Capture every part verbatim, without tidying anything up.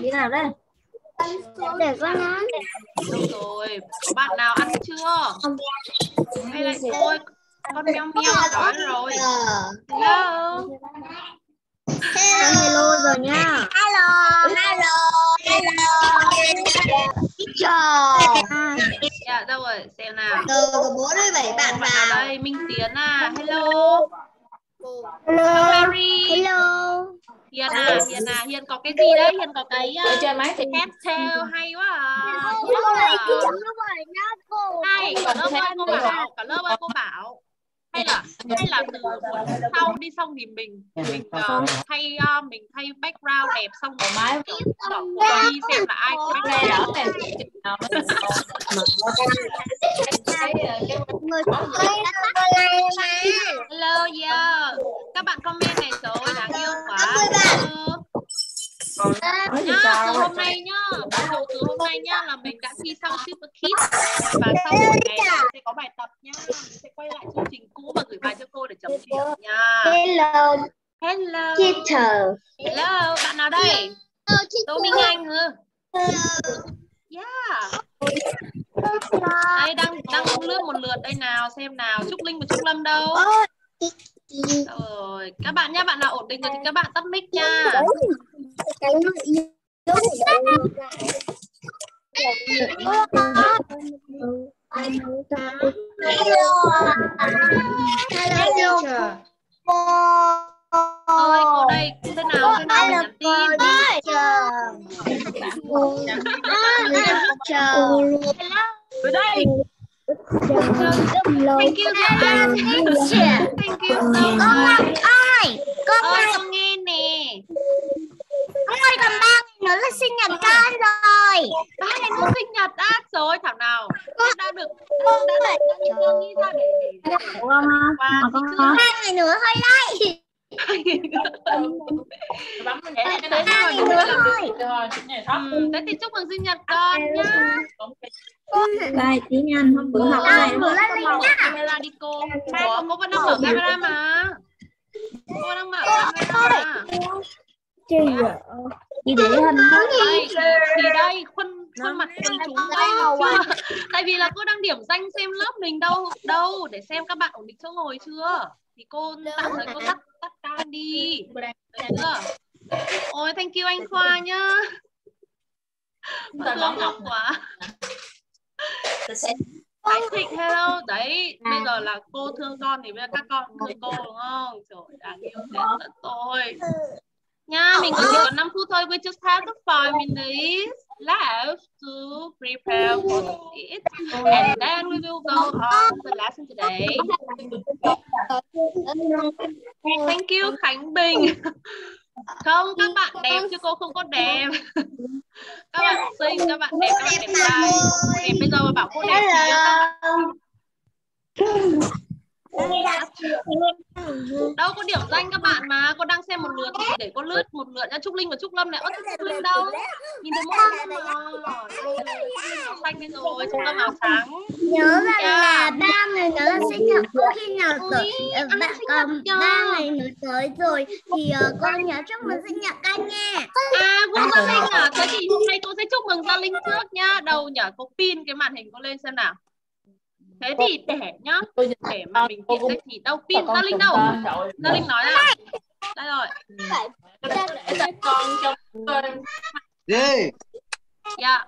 Đi nào đây? Để con ăn. Đúng rồi. Có bạn nào ăn chưa? Hay là thôi. Con meo meo đói rồi. Hello. Hello rồi nha. Hello. Hello. Hello. Dạ, đâu rồi? Xem nào. Từ bốn mươi bảy bạn vào. Đây, Minh Tiến à. Hello. Hello. Mary. Hello. Hiền à, Hiền à, Hiền có cái gì đấy? Hiền có cái head tail hay quá à. Hay, cả lớp ơi cô Bảo, cả lớp ơi cô Bảo. Hay là hay là từ sau đi xong thì mình mình uh, thay uh, mình thay background đẹp xong rồi máy đi xem là ai có background đẹp. Hello yeah. Các bạn comment này rồi đáng yêu quá. Nhá, từ hôm nay nhá, bắt đầu từ hôm nay nhá là mình đã thi xong Super Kids và sau buổi này sẽ có bài tập nhá, mình sẽ quay lại chương trình cũ và gửi bài cho cô để chấm điểm nhá. Hello, hello, teacher. Hello, bạn nào đây? Tô Minh Anh hả? Yeah. Đây đang đang lướt một lượt đây nào, xem nào, Trúc Linh và Trúc Lâm đâu? Rồi, các bạn nhá, bạn nào ổn định rồi thì các bạn tắt mic nha. Ôi, cô đây, cô thế nào, thế nào nhắn tin ơi. Ở đây. Thank you guys. Thank you. Con Ngọc ơi, con ơi, con nghe nè. Ông ơi, còn ba ngày nữa là sinh nhật con rồi. Ba ngày nữa sinh nhật á, rồi thảo nào. Con đã được, con đã được, con đã được nghĩ ra để để qua ba ngày nữa hơi lại. Bấm cái này cái này rồi. Thế thì chúc mừng sinh nhật con nhá. Bài tí nhanh hôm bữa học này. Camera đi cô. Ủa, cô vẫn đang mở camera mà. Cô đang mở camera mà. Đi để hình đây, thì đây khuôn khuôn mặt quần chúng đây chưa? Tại vì là cô đang điểm danh xem lớp mình đâu đâu để xem các bạn ổn định chỗ ngồi chưa. Thì cô tạm thời cô tắt tắt cam đi. Ôi thank you anh Khoa nhá. Bạn Ngọc Ngọc quá. Anh Thịnh hello đấy, bây giờ là cô thương con thì bây giờ các con thương cô đúng không? Trời đáng yêu thế thật rồi. Nha, mình chỉ còn năm phút thôi. We just have the five minutes left to prepare for it, and then we will go on the lesson today. Thank you, Khánh Bình. Không, các bạn đẹp chứ cô không có đẹp. Các bạn xinh, các bạn đẹp, các bạn đẹp trai. Đẹp bây giờ mà bảo cô đẹp thì các bạn. Đâu có điểm danh các bạn mà cô đang xem một lượt thì để cô lướt một lượt nha. Trúc Linh và Trúc Lâm này. Ơ Trúc Linh đâu? Nhìn thấy mỗi Lâm à. Trúc Lâm lên rồi, Trúc Lâm áo sáng. Nhớ rằng là ba ngày nữa là sinh nhật cô khi nào tới. Ba ngày nữa tới rồi thì con nhớ chúc mừng sinh nhật con nha. À Vũ Gia Linh à. Thế thì hôm nay cô sẽ chúc mừng Gia Linh trước nha. Đâu nhở, cô pin cái màn hình cô lên xem nào. Thế thì để nhá, để mà mình tìm ra thì đâu pin Gia Linh đâu. Gia Linh nói là đây rồi. Dạ.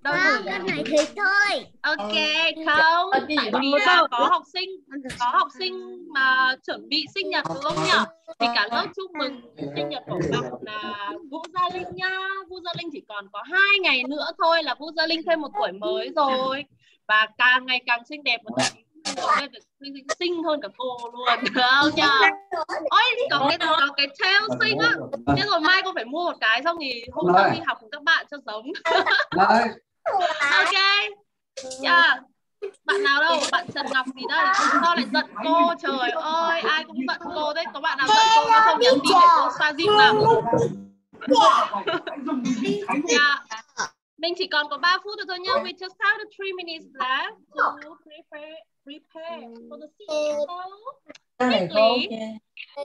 Đâu rồi? Con này thế thôi. Ok, không. Tại vì là có học sinh, có học sinh mà chuẩn bị sinh nhật đúng không nhỉ? Thì cả lớp chúc mừng sinh nhật của bạn là Vũ Gia Linh nha. Vũ Gia Linh chỉ còn có hai ngày nữa thôi là Vũ Gia Linh thêm một tuổi mới rồi. Và càng ngày càng xinh đẹp một tuổi. Xinh hơn cả cô luôn. Được không nhỉ? Ôi, có cái, có cái treo xinh á. Thế rồi mai cô phải mua một cái xong thì hôm sau đi học cùng các bạn cho giống. Ok. Yeah. Bạn nào đâu? Bạn Trần Ngọc gì đây? Sao lại giận cô? Trời ơi, ai cũng giận cô đấy. Có bạn nào giận cô nó không nhắn tin để cô xoa dịu nào? Yeah. Mình chỉ còn có ba phút nữa thôi nha. We just have the three minutes left to prepare, prepare for the seat. Nhanh lên. Có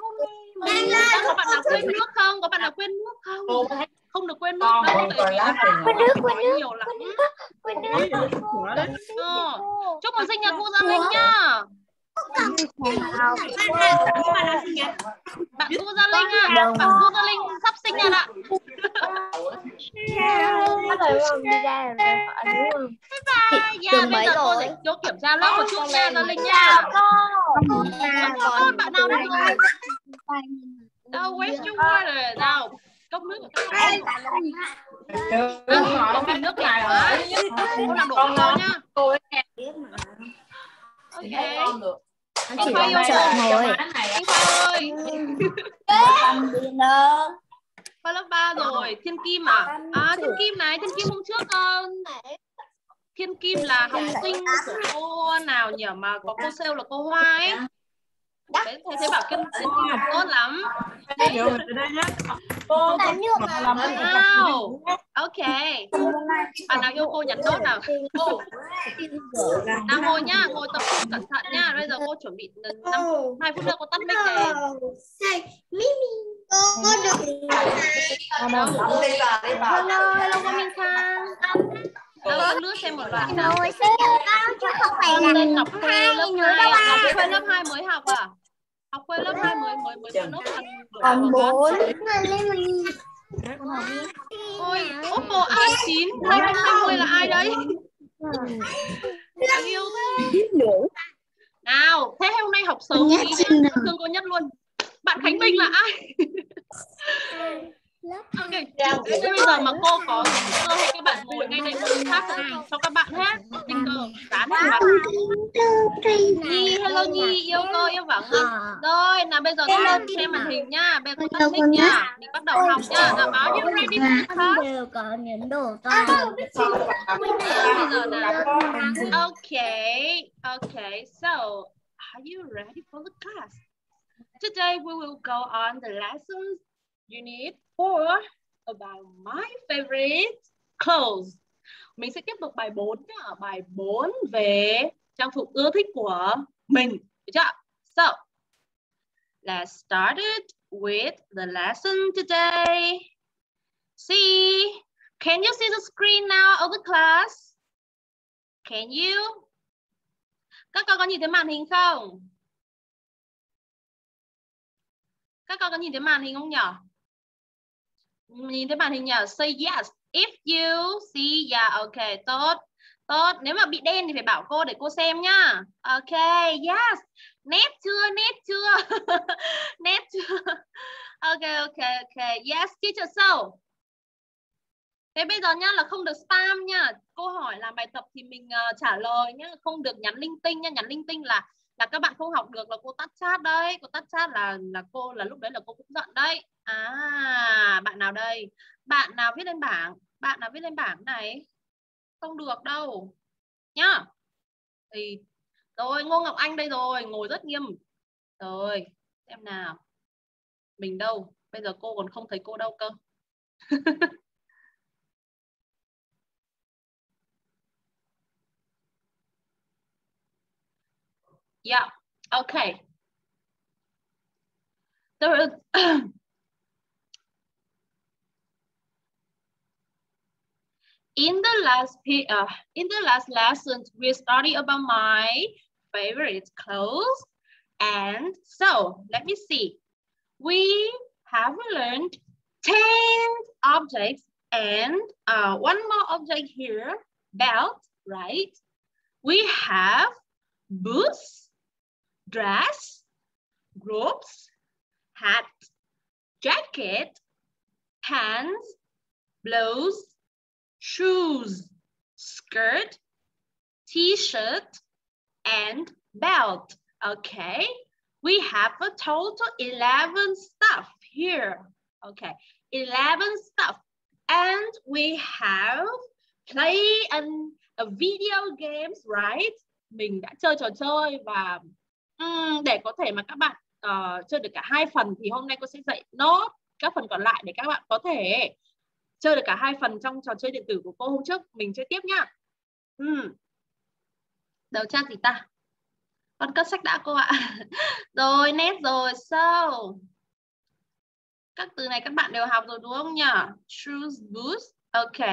bạn nào quên nước không? Có bạn nào quên nước không? Không được quên nước đâu. Quên nước, quên nước, quên nước. Chúc mừng sinh nhật Vũ Gia Linh nha. Bạn Vũ Gia Linh à, bạn Vũ Gia Linh sắp sinh nhật ạ. Dạ, bây giờ cô sẽ cố kiểm tra lớp một chút nha Gia Linh nha. Con bạn nào đang ngồi? Đâu waste your water, đâu cốc nước của các bạn. Cốc nước lại hả? Cô làm đổ rồi nha. Cô nghe ok. Không được. Anh chị ơi, anh Khoa ơi. Khoa lớp ba rồi, Thiên Kim à? À Thiên Kim này, Thiên Kim hôm trước uh, Thiên Kim là học sinh của cô nào nhỉ mà có cô sale là cô Hoa ấy. Đấy, thế thế bảo Kim Thiên Kim học tốt lắm. Cô wow. Ok. Bạn nào yêu cô nhặt nốt nào. Cô. Nào ngồi nhá, ngồi tập trung cẩn thận nha. Bây giờ cô chuẩn bị năm hai phút nữa cô tắt mic này. Cô được. Hello, hello cô Minh Khang. Đâu nước xem một đoạn nào. Chứ không phải là Ngọc Hân lớp hai. Ngọc Hân lớp hai mới học à? Học quên lớp hai mới mới mới có nốt thành còn bốn. Ôi, Oppo A chín hai không hai không là ai đấy? Yêu nào, thế hôm nay học sớm thì thương cô nhất luôn. Bạn Khánh Bình là ai? Okay. Thế bây giờ mà cô có cơ hay các bạn ngồi ngay đây cô phát này cho các bạn hết tình cờ dán vào mặt Nhi, hello Nhi, yêu cô yêu vắng rồi. Nào bây giờ các bạn xem màn hình nha, bây giờ tắt mic nha, mình bắt đầu học nha. Nào báo như ready đều có những đồ toàn bây giờ nào. Okay, okay, so are you ready for the class? Today we will go on the lessons unit four about my favorite clothes. Mình sẽ tiếp tục bài bốn nhá, bài bốn về trang phục ưa thích của mình, được chưa? So, let's start it with the lesson today. See, can you see the screen now of the class? Can you? Các con có nhìn thấy màn hình không? Các con có nhìn thấy màn hình không nhỉ? Nhìn thấy màn hình nhỉ? Say yes if you see. Yeah, ok, tốt. Tốt, nếu mà bị đen thì phải bảo cô để cô xem nhá. Ok, yes. Nét chưa, nét chưa? Nét chưa? Ok, ok, ok. Yes, teacher, so. Thế bây giờ nhá là không được spam nhá. Cô hỏi làm bài tập thì mình uh, trả lời nhá, không được nhắn linh tinh nhá. Nhắn linh tinh là là các bạn không học được là cô tắt chat đấy. Cô tắt chat là là cô là lúc đấy là cô cũng giận đấy. À, bạn nào đây? Bạn nào viết lên bảng? Bạn nào viết lên bảng này? Không được đâu. Nhá. Thì rồi, Ngô Ngọc Anh đây rồi, ngồi rất nghiêm. Rồi, xem nào. Mình đâu? Bây giờ cô còn không thấy cô đâu cơ. Yeah, okay. There is in the last uh, in the last lessons we study about my favorite clothes, and so let me see. We have learned ten objects and uh, one more object here, belt, right? We have boots, dress, gloves, hat, jacket, pants, blouse, shoes, skirt, t-shirt, and belt. Okay, we have a total eleven stuff here. Okay, eleven stuff. And we have play and a video games, right? Mình đã chơi trò chơi và Uhm, để có thể mà các bạn uh, chơi được cả hai phần thì hôm nay cô sẽ dạy nốt các phần còn lại để các bạn có thể Chơi được cả hai phần trong trò chơi điện tử của cô hôm trước. Mình chơi tiếp nhá. Ừ. Đầu trang gì ta? Con cất sách đã cô ạ. Rồi, nét rồi. So, các từ này các bạn đều học rồi đúng không nhỉ? Choose boost. Ok.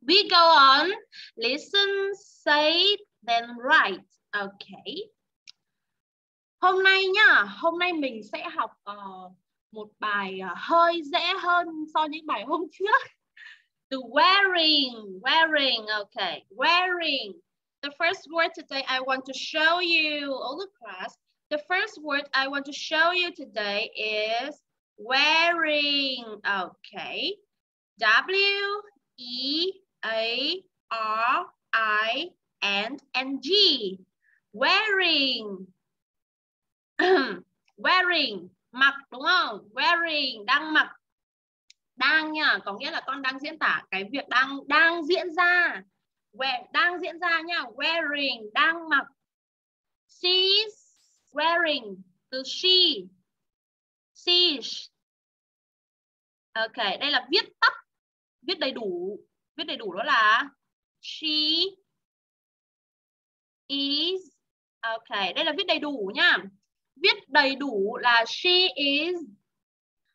We go on. Listen, say, then write. Ok. Hôm nay nhá, hôm nay mình sẽ học uh, một bài uh, hơi dễ hơn so với những bài hôm trước. The wearing, wearing, okay, wearing. The first word today I want to show you, all the class. The first word I want to show you today is wearing, okay. W E A R I N G, wearing. Wearing, mặc đúng không? Wearing, đang mặc. Đang nha, có nghĩa là con đang diễn tả cái việc đang đang diễn ra. We, đang diễn ra nha, wearing, đang mặc. She's wearing, từ she. She's. Ok, đây là viết tắt. Viết đầy đủ. Viết đầy đủ đó là she is. Ok, đây là viết đầy đủ nha. Viết đầy đủ là she is.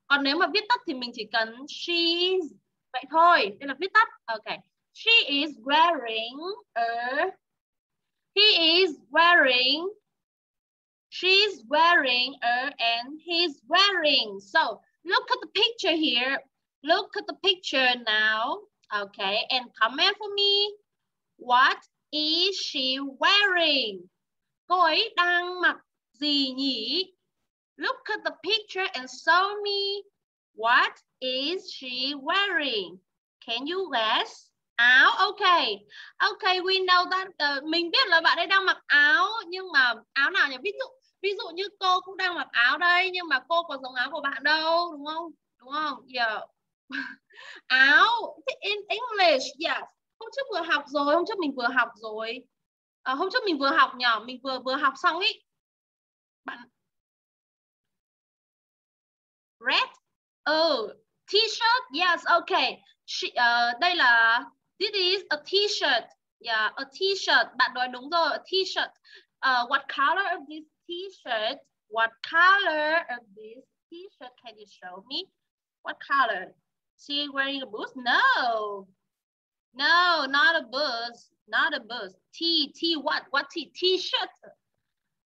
Còn nếu mà viết tắt thì mình chỉ cần she is. Vậy thôi, đây là viết tắt. Ok. She is wearing a. He is wearing. She's wearing a and he's wearing. So, look at the picture here. Look at the picture now. Okay, and comment for me. What is she wearing? Cô ấy đang mặc gì nhỉ? Look at the picture and show me. What is she wearing? Can you guess? Áo, ok. Ok, we know that. Uh, mình biết là bạn ấy đang mặc áo, nhưng mà áo nào nhỉ? Ví dụ, ví dụ như cô cũng đang mặc áo đây, nhưng mà cô có giống áo của bạn đâu, đúng không? Đúng không? Yeah. Áo, in English, yes. Hôm trước vừa học rồi, hôm trước mình vừa học rồi. À, hôm trước mình vừa học nhỉ? Mình vừa vừa học xong ý. Bạn... Red, oh, t-shirt, yes, okay. She, uh, đây là, this is a t-shirt, yeah, a t-shirt. Bạn nói đúng rồi, a t-shirt. Uh, what color of this t-shirt? What color of this t-shirt? Can you show me? What color? She wearing a boots? No, no, not a boots, not a boots. T, T, what? What T? T-shirt.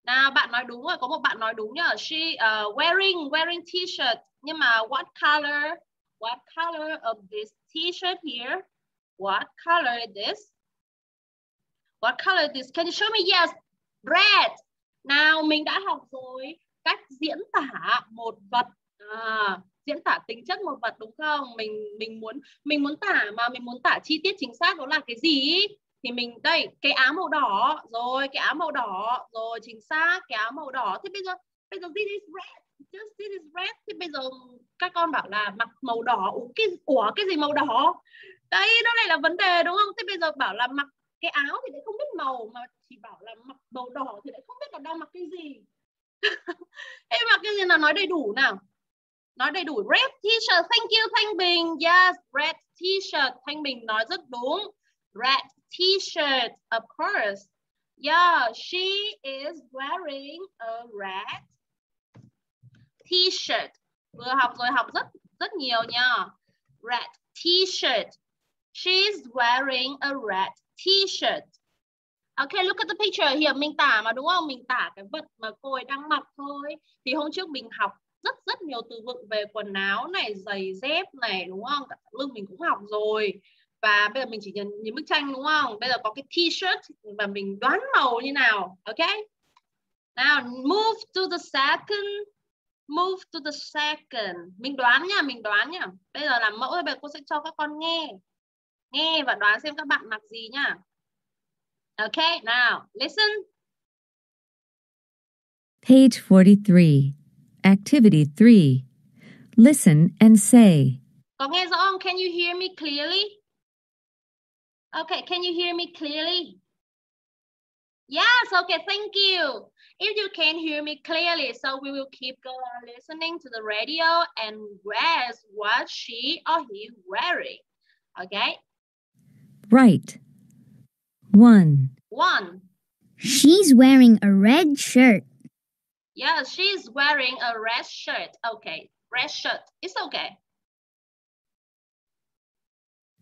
Nào, bạn nói đúng rồi, có một bạn nói đúng nhá. She uh, wearing wearing t-shirt. Nhưng mà what color? What color of this t-shirt here? What color is this? What color is this? Can you show me? Yes, red. Nào, mình đã học rồi cách diễn tả một vật, à, diễn tả tính chất một vật đúng không? Mình mình muốn mình muốn tả mà mình muốn tả chi tiết chính xác đó là cái gì? Thì mình đây, cái áo màu đỏ rồi, cái áo màu đỏ rồi, chính xác, cái áo màu đỏ. Thế bây giờ bây giờ this is red, just this is red. Thế bây giờ các con bảo là mặc màu đỏ, ủa cái, ủa, cái gì màu đỏ? Đấy, nó lại là vấn đề đúng không? Thế bây giờ bảo là mặc cái áo thì lại không biết màu, mà chỉ bảo là mặc màu đỏ thì lại không biết là đang mặc cái gì. Em mặc cái gì nào, nói đầy đủ nào. Nói đầy đủ. Red t-shirt, thank you Thanh Bình. Yes, red t-shirt, Thanh Bình nói rất đúng. Red t-shirt, of course. Yeah, she is wearing a red t-shirt. Vừa học rồi, học rất rất nhiều nha. Red t-shirt. She's wearing a red t-shirt. Okay, look at the picture here. Mình tả mà đúng không? Mình tả cái vật mà cô ấy đang mặc thôi. Thì hôm trước mình học rất rất nhiều từ vựng về quần áo này, giày dép này đúng không? Cả lưng mình cũng học rồi. Và bây giờ mình chỉ nhìn, nhìn bức tranh đúng không? Bây giờ có cái t-shirt và mình đoán màu như nào. Ok? Now, move to the second. Move to the second. Mình đoán nha, mình đoán nha. Bây giờ làm mẫu, bây giờ cô sẽ cho các con nghe. Nghe và đoán xem các bạn mặc gì nha. Ok, now, listen. Page forty-three. Activity three. Listen and say. Có nghe rõ không? Can you hear me clearly? Okay, can you hear me clearly? Yes, okay, thank you. If you can hear me clearly, so we will keep going listening to the radio and guess what she or he wearing. Okay? Right. One. One. She's wearing a red shirt. Yeah, she's wearing a red shirt. Okay, red shirt. It's okay.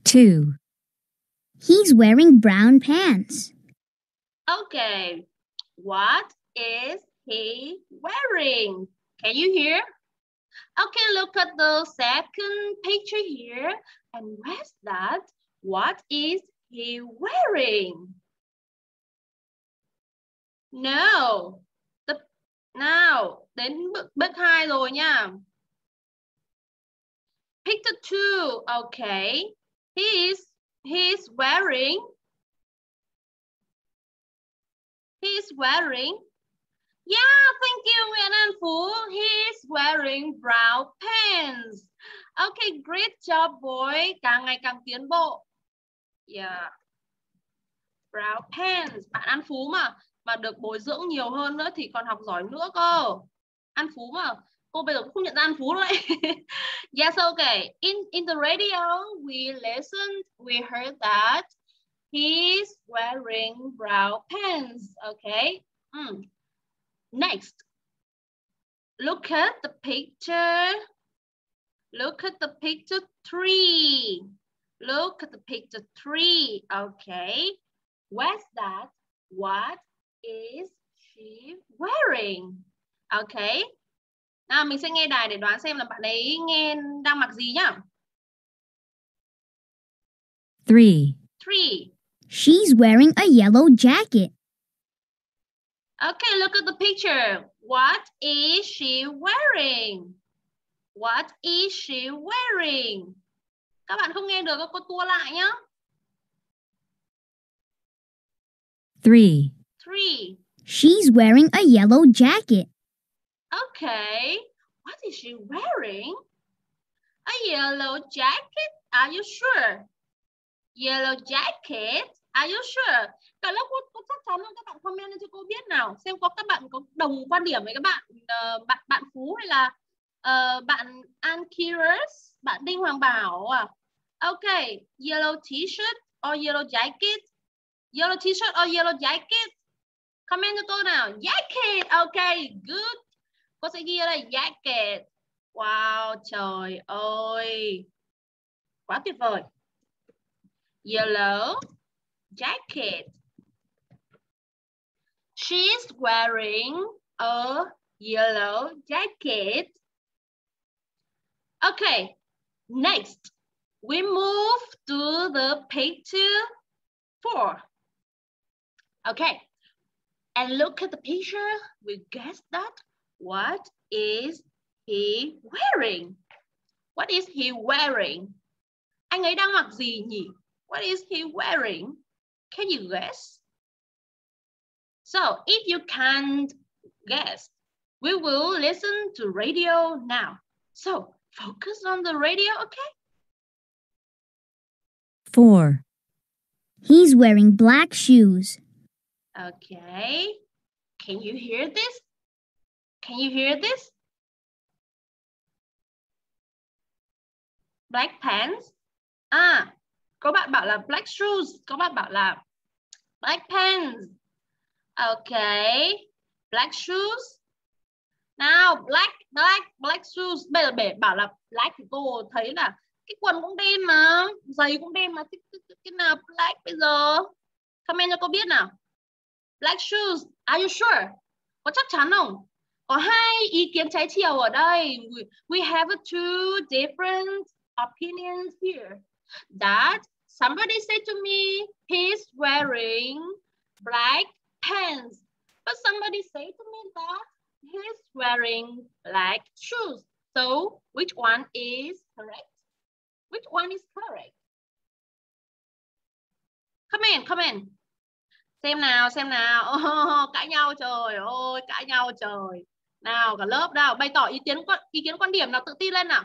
Two. He's wearing brown pants. Okay, what is he wearing? Can you hear? Okay, look at the second picture here. And where's that? What is he wearing? No. The, now, đến bước, bước hai rồi nha. Picture two. Okay. He is, he is wearing, he is wearing, yeah, thank you, Nguyễn An Phú. He is wearing brown pants. Okay, great job, boy. Càng ngày càng tiến bộ. Yeah. Brown pants. Bạn An Phú mà, mà được bồi dưỡng nhiều hơn nữa thì còn học giỏi nữa cơ. An Phú mà. Cô bây giờ cũng không nhận ra An Phú đấy. Yes, okay. In in the radio, we listened, we heard that he's wearing brown pants. Okay. Mm. Next, look at the picture. Look at the picture three. Look at the picture three. Okay. What's that? What is she wearing? Okay. Nào, mình sẽ nghe đài để đoán xem là bạn ấy nghe đang mặc gì nhá. Three. Three. She's wearing a yellow jacket. Okay, look at the picture. What is she wearing? What is she wearing? Các bạn không nghe được, cô tua lại nhá. Three. Three. She's wearing a yellow jacket. Okay, what is she wearing? A yellow jacket, are you sure? Yellow jacket, are you sure? Cả lớp cô, cô chắc chắn luôn, các bạn comment lên cho cô biết nào. Xem có các bạn có đồng quan điểm với các bạn, uh, bạn bạn Phú hay là uh, bạn An Curious, bạn Đinh Hoàng Bảo à? Okay, yellow t-shirt or yellow jacket? Yellow t-shirt or yellow jacket? Comment cho cô nào. Jacket, okay, good. Cô sẽ ghi ở đây jacket. Wow, trời ơi. Quá tuyệt vời. Yellow jacket. She's wearing a yellow jacket. Okay, next. We move to the picture four. Okay, and look at the picture. We guess that. What is he wearing? What is he wearing? Anh ấy đang mặc gì nhỉ? What is he wearing? Can you guess? So, if you can't guess, we will listen to radio now. So, focus on the radio, okay? Four. He's wearing black shoes. Okay. Can you hear this? Can you hear this? Black pants. À, có bạn bảo là black shoes, có bạn bảo là black pants. Okay, black shoes. Nào, black, black, black shoes. Bây giờ để bảo là black thì cô thấy là cái quần cũng đen mà, giày cũng đen mà. Cái, cái, cái nào black bây giờ? Comment cho cô biết nào. Black shoes, are you sure? Có chắc chắn không? Có hai ý kiến trái chiều ở đây. We, we have two different opinions here. That somebody said to me, he's wearing black pants. But somebody said to me that he's wearing black shoes. So which one is correct? Which one is correct? Comment, comment. Xem nào, xem nào. Oh, cãi nhau trời ơi, cãi nhau trời. Nào cả lớp nào, bày tỏ ý kiến ý kiến quan điểm nào, tự tin lên nào.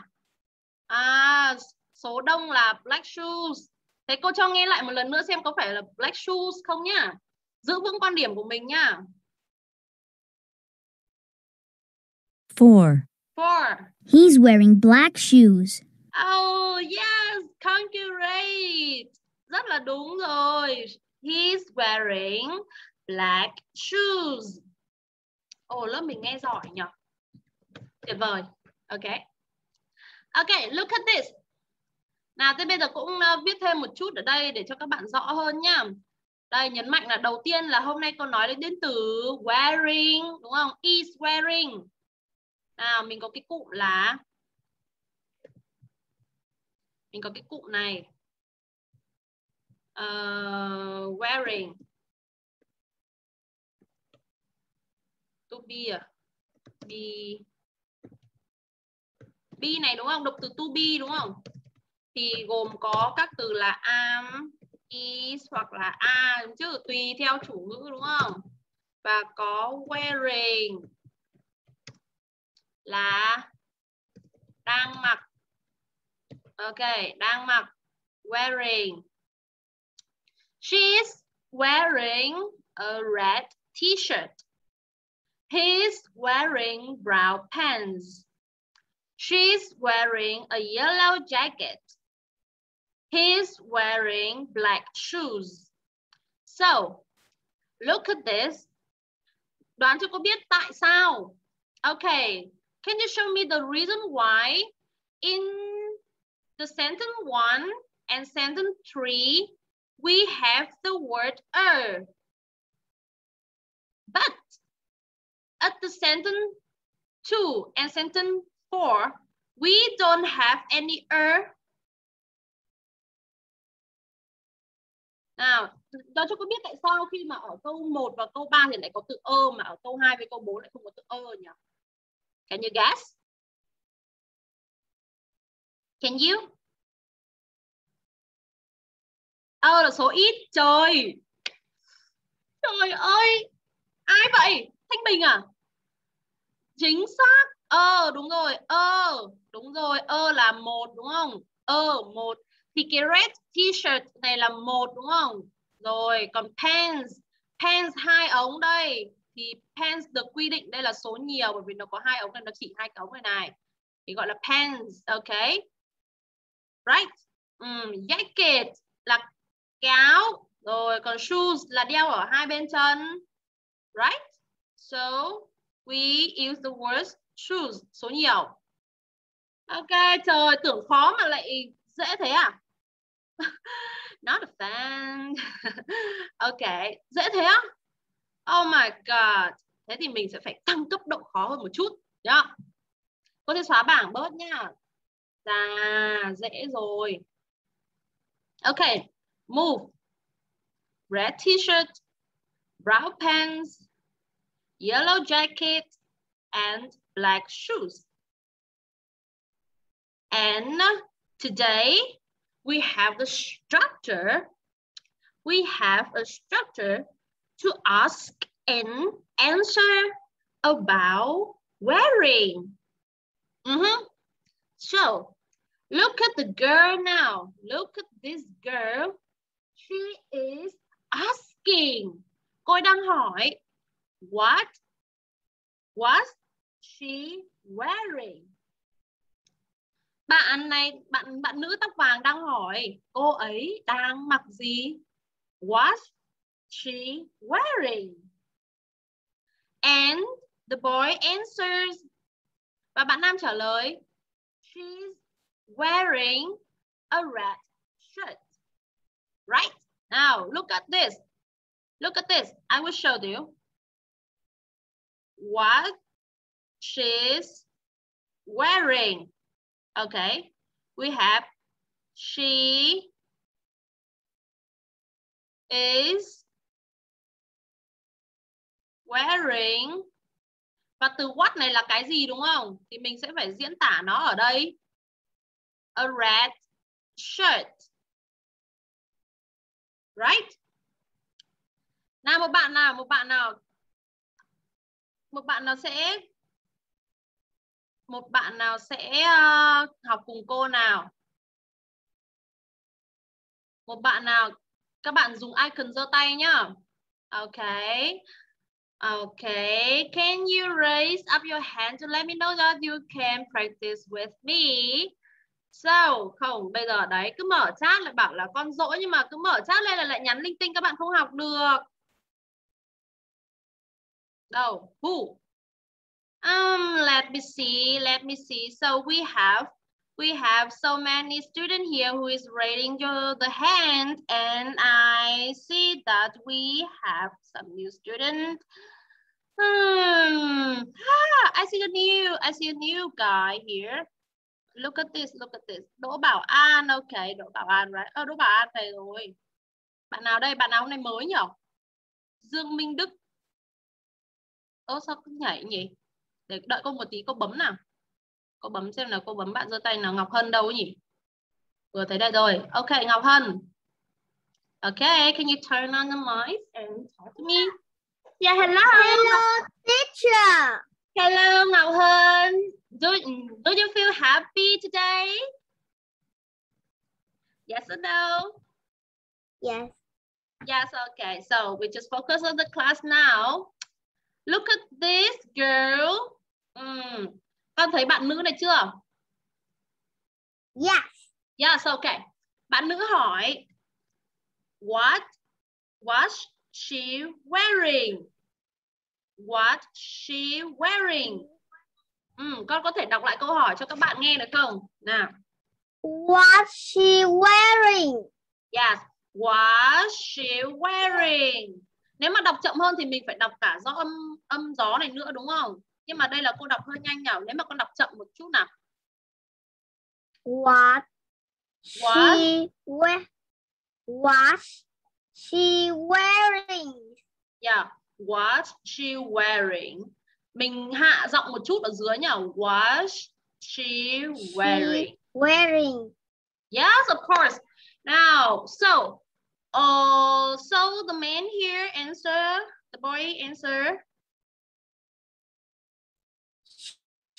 À, số đông là black shoes. Thế cô cho nghe lại một lần nữa xem có phải là black shoes không nhá. Giữ vững quan điểm của mình nhá. Four. Four. He's wearing black shoes. Oh, yes, correct. Rất là đúng rồi. He's wearing black shoes. Ồ, lớp mình nghe giỏi nhỉ? Tuyệt vời. Okay. Okay, look at this. Nào, thế bây giờ cũng viết thêm một chút ở đây để cho các bạn rõ hơn nhá. Đây, nhấn mạnh là đầu tiên là hôm nay cô nói đến từ wearing, đúng không? Is wearing. Nào, mình có cái cụm là Mình có cái cụm này. Uh, wearing. To be. Be. Be này đúng không? Động từ to be đúng không? Thì gồm có các từ là am, is hoặc là a, chứ tùy theo chủ ngữ đúng không? Và có wearing là đang mặc. Ok, đang mặc. Wearing. She's wearing a red t-shirt. He's wearing brown pants. She's wearing a yellow jacket. He's wearing black shoes. So, look at this. Đoán cho cô biết tại sao. Okay, can you show me the reason why in the sentence one and sentence three we have the word er? But at the sentence two and sentence four, we don't have any er. Nào, đó cho cô biết tại sao khi mà ở câu một và câu ba thì lại có từ ơ, mà ở câu hai với câu bốn lại không có từ ơ nhỉ? Can you guess? Can you? Ơ là số ít, trời. Trời ơi, ai vậy? Thanh Bình à? Chính xác, ơ, đúng rồi, ơ, đúng rồi, ơ là một đúng không? Ơ, một. Thì cái red t-shirt này là một đúng không? Rồi còn pants, pants hai ống đây. Thì pants được quy định đây là số nhiều bởi vì nó có hai ống này, nó chỉ hai ống này này. Thì gọi là pants, ok. Right. Um, jacket là áo, rồi còn shoes là đeo ở hai bên chân. Right? So we use the word shoes, số nhiều. Ok, trời, tưởng khó mà lại dễ thế à? Not a fan. Ok, dễ thế á? Oh my god. Thế thì mình sẽ phải tăng cấp độ khó hơn một chút nhá. Cô sẽ xóa bảng bớt nhá. Dạ, dễ rồi. Ok, move. Red t-shirt, brown pants, yellow jacket and black shoes. And today, we have the structure. We have a structure to ask and answer about wearing. Mm-hmm. So, look at the girl now. Look at this girl. She is asking. Cô đang hỏi. What was she wearing? Bạn này, bạn bạn nữ tóc vàng đang hỏi cô ấy đang mặc gì? What she wearing? And the boy answers. Và bạn nam trả lời. She's wearing a red shirt. Right? Now, look at this. Look at this. I will show you. What she's wearing. Okay, we have she is wearing. Và từ what này là cái gì đúng không? Thì mình sẽ phải diễn tả nó ở đây. A red shirt. Right? Nào một bạn nào, một bạn nào. Một bạn nào sẽ Một bạn nào sẽ uh, học cùng cô nào? Một bạn nào? Các bạn dùng icon giơ tay nhá. Ok. Okay, can you raise up your hand to let me know that you can practice with me? So, không, bây giờ đấy, cứ mở chat lại bảo là con dỗi nhưng mà cứ mở chat lên là lại nhắn linh tinh các bạn không học được. Đâu, who? Um, let me see, let me see. So we have, we have so many students here who is raising the hand, and I see that we have some new students. Hmm. Ah, I see a new, I see a new guy here. Look at this, look at this. Đỗ Bảo An, okay, Đỗ Bảo An, right? Oh, Đỗ Bảo An này rồi. Bạn nào đây? Bạn nào hôm nay mới nhỉ? Dương Minh Đức. Ô, sao cứ nhảy nhỉ? Để đợi cô một tí, cô bấm nào. Cô bấm xem nào, cô bấm bạn giơ tay nào. Ngọc Hân đâu nhỉ? Vừa thấy đây rồi. Ok, Ngọc Hân. Ok, can you turn on the mic and talk to me? Yeah, hello. Hello, teacher. Hello, Ngọc Hân. Do, do you feel happy today? Yes or no? Yes. Yes, okay. So we just focus on the class now. Look at this girl. Mm. Con thấy bạn nữ này chưa? Yes. Yes, okay. Bạn nữ hỏi what was she wearing? What she wearing? Mm. Con có thể đọc lại câu hỏi cho các bạn nghe được không? Nào. What she wearing? Yes. What she wearing? Nếu mà đọc chậm hơn thì mình phải đọc cả do âm âm gió này nữa đúng không? Nhưng mà đây là cô đọc hơi nhanh nhở. Nếu mà con đọc chậm một chút nào. What, what? She wear, what she wearing. Yeah, what she wearing. Mình hạ giọng một chút ở dưới nhở. What she wearing. She wearing. Yes, of course. Now, so oh, so the man here answer, the boy answer.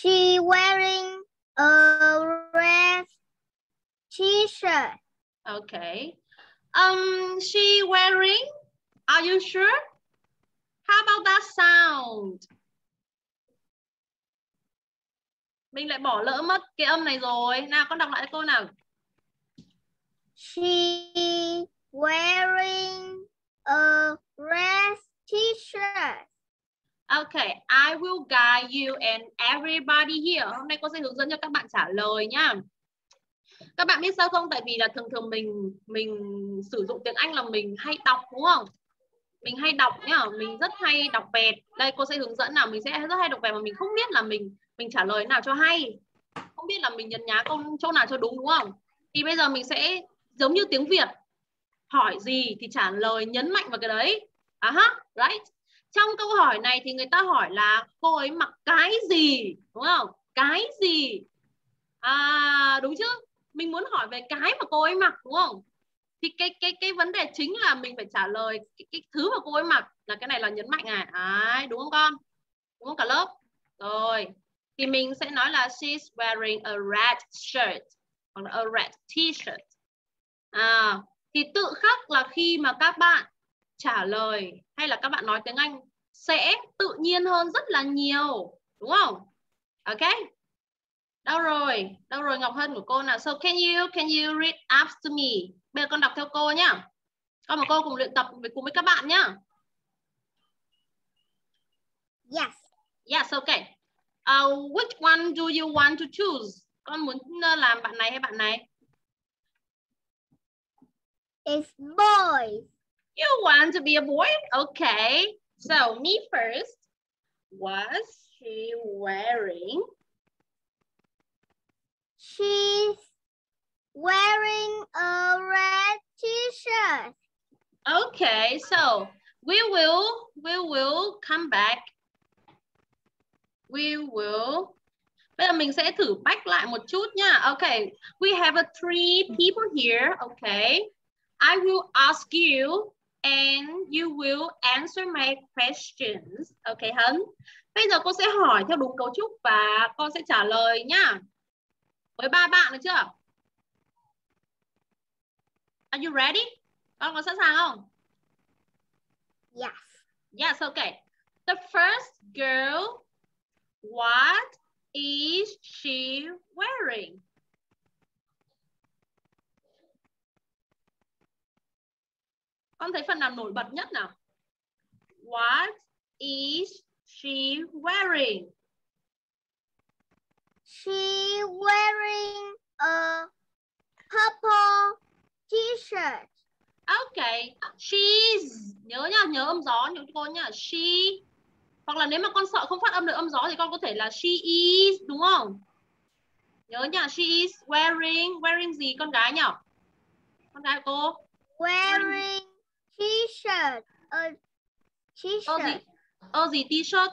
She wearing a red t-shirt. Okay. Um, she wearing, are you sure? How about that sound? Mình lại bỏ lỡ mất cái âm này rồi. Nào, con đọc lại câu nào. She wearing a red t-shirt. Okay, I will guide you and everybody here. Hôm nay cô sẽ hướng dẫn cho các bạn trả lời nhá. Các bạn biết sao không? Tại vì là thường thường mình mình sử dụng tiếng Anh là mình hay đọc đúng không? Mình hay đọc nhá, mình rất hay đọc vẹt. Đây cô sẽ hướng dẫn nào, mình sẽ rất hay đọc vẹt mà mình không biết là mình mình trả lời nào cho hay. Không biết là mình nhấn nhá câu chỗ nào cho đúng đúng không? Thì bây giờ mình sẽ giống như tiếng Việt. Hỏi gì thì trả lời nhấn mạnh vào cái đấy. Aha, uh-huh, right. Trong câu hỏi này thì người ta hỏi là cô ấy mặc cái gì, đúng không? Cái gì? À, đúng chứ? Mình muốn hỏi về cái mà cô ấy mặc đúng không? Thì cái cái cái vấn đề chính là mình phải trả lời cái, cái thứ mà cô ấy mặc, là cái này là nhấn mạnh này. Đấy, đúng không con? Đúng không cả lớp? Rồi. Thì mình sẽ nói là she's wearing a red shirt hoặc là a red t-shirt. À, thì tự khắc là khi mà các bạn trả lời hay là các bạn nói tiếng Anh sẽ tự nhiên hơn rất là nhiều, đúng không? Ok. Đâu rồi? Đâu rồi Ngọc Hân của cô nào? So can you can you read up to me? Bây giờ con đọc theo cô nhá. Con và cô cùng luyện tập với cùng với các bạn nhá. Yes. Yes, okay. Uh, which one do you want to choose? Con muốn làm bạn này hay bạn này? It's boys. You want to be a boy? Okay. So me first. Was she wearing? She's wearing a red t-shirt. Okay. So we will we will come back. We will. Bây giờ mình sẽ thử back lại một chút nha. Okay. We have a three people here. Okay. I will ask you and you will answer my questions. Okay, Hân. Bây giờ cô sẽ hỏi theo đúng cấu trúc và con sẽ trả lời nhá. Với ba bạn được chưa? Are you ready? Con có sẵn sàng không? Yes. Yes, okay. The first girl, what is she wearing? Con thấy phần nào nổi bật nhất nào? What is she wearing? She wearing a purple t-shirt. Okay, she's, nhớ nha, nhớ âm gió nhớ cô nha, she. Hoặc là nếu mà con sợ không phát âm được âm gió thì con có thể là she is, đúng không? Nhớ nha, she is wearing, wearing gì con gái nhỉ? Con gái cô? Wearing t-shirt, a t-shirt. A gì? A gì t-shirt?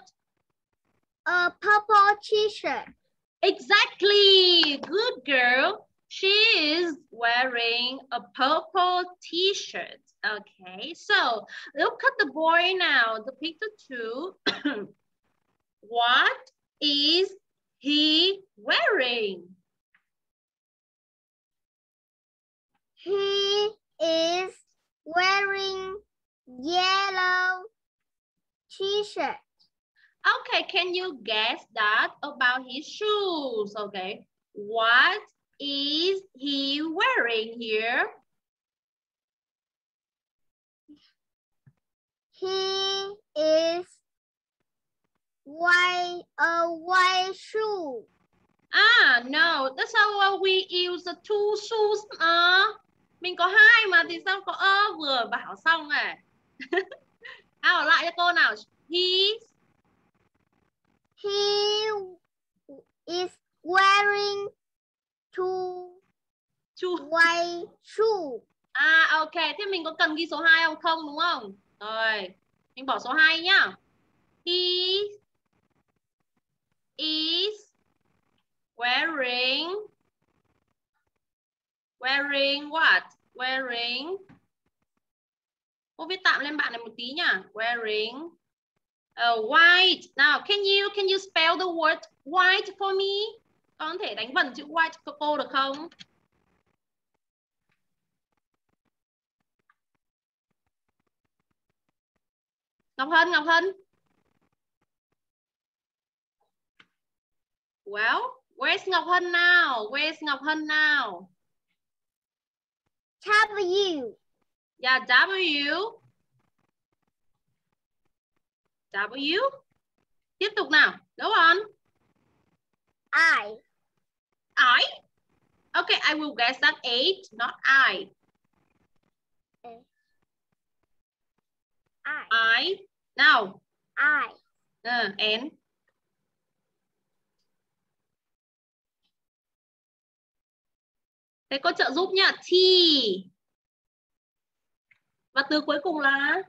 A purple t-shirt. Exactly, good girl. She is wearing a purple t-shirt. Okay, so look at the boy now, the picture two. What is he wearing? He is wearing yellow t-shirt. Okay, can you guess that about his shoes? Okay, what is he wearing here? He is white, a white shoe. Ah, no, that's how we use the two shoes. À, mình có hai mà thì sao có ơ vừa bảo xong này. À, bảo lại cho cô nào. He He is wearing two, two white shoes. À, ok. Thế mình có cần ghi số hai không? Không, đúng không? Rồi. Mình bỏ số hai nhá. He is wearing wearing what? Wearing. Cô viết tạm lên bạn này một tí nhá. Wearing Uh, white. Now, can you can you spell the word white for me? Con có thể đánh vần chữ white cho cô được không? Ngọc Hân, Ngọc Hân. Well, where's Ngọc Hân now? Where's Ngọc Hân now? W. Yeah, W. W. Tiếp tục nào. Go on. I. I? Okay, I will guess that eight, not I. I. I. Now. I. Uh, and. Thế cô trợ giúp nha. T. Và từ cuối cùng là...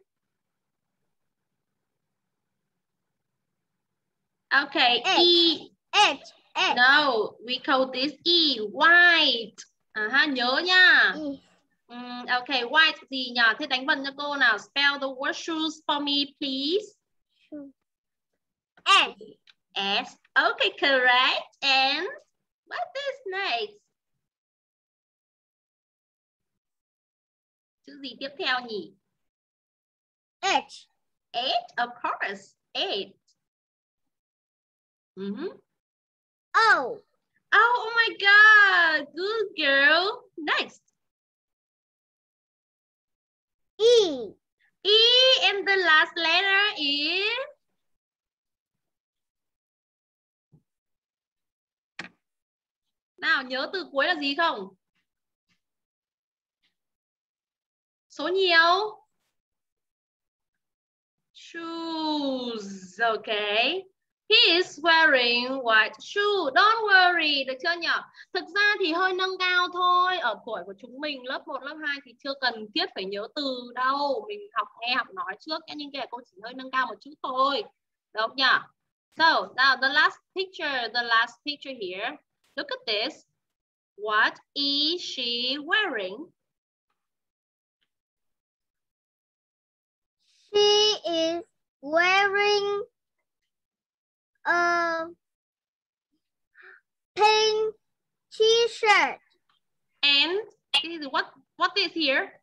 Okay, H, E. H, H. No, we call this E, white. Aha, nhớ nha. E. Um, okay, white gì nhỉ? Thế đánh vần cho cô nào. Spell the word shoes for me, please. S. S. Okay, correct. And what is next? Chữ gì tiếp theo nhỉ? H. H, of course. H. Mm-hmm. Oh. Oh, oh my God. Good girl. Next. E. E and the last letter is... Nào, nhớ từ cuối là gì không? Số nhiều. Shoes. Okay. He is wearing white shoe. Don't worry, được chưa nhỉ? Thực ra thì hơi nâng cao thôi. Ở tuổi của chúng mình lớp một, lớp hai thì chưa cần thiết phải nhớ từ đâu. Mình học nghe, học nói trước. Nhưng kìa cô chỉ hơi nâng cao một chút thôi. Được không nhỉ? So, now the last picture, the last picture here. Look at this. What is she wearing? She is wearing a pink t-shirt. And what what is here?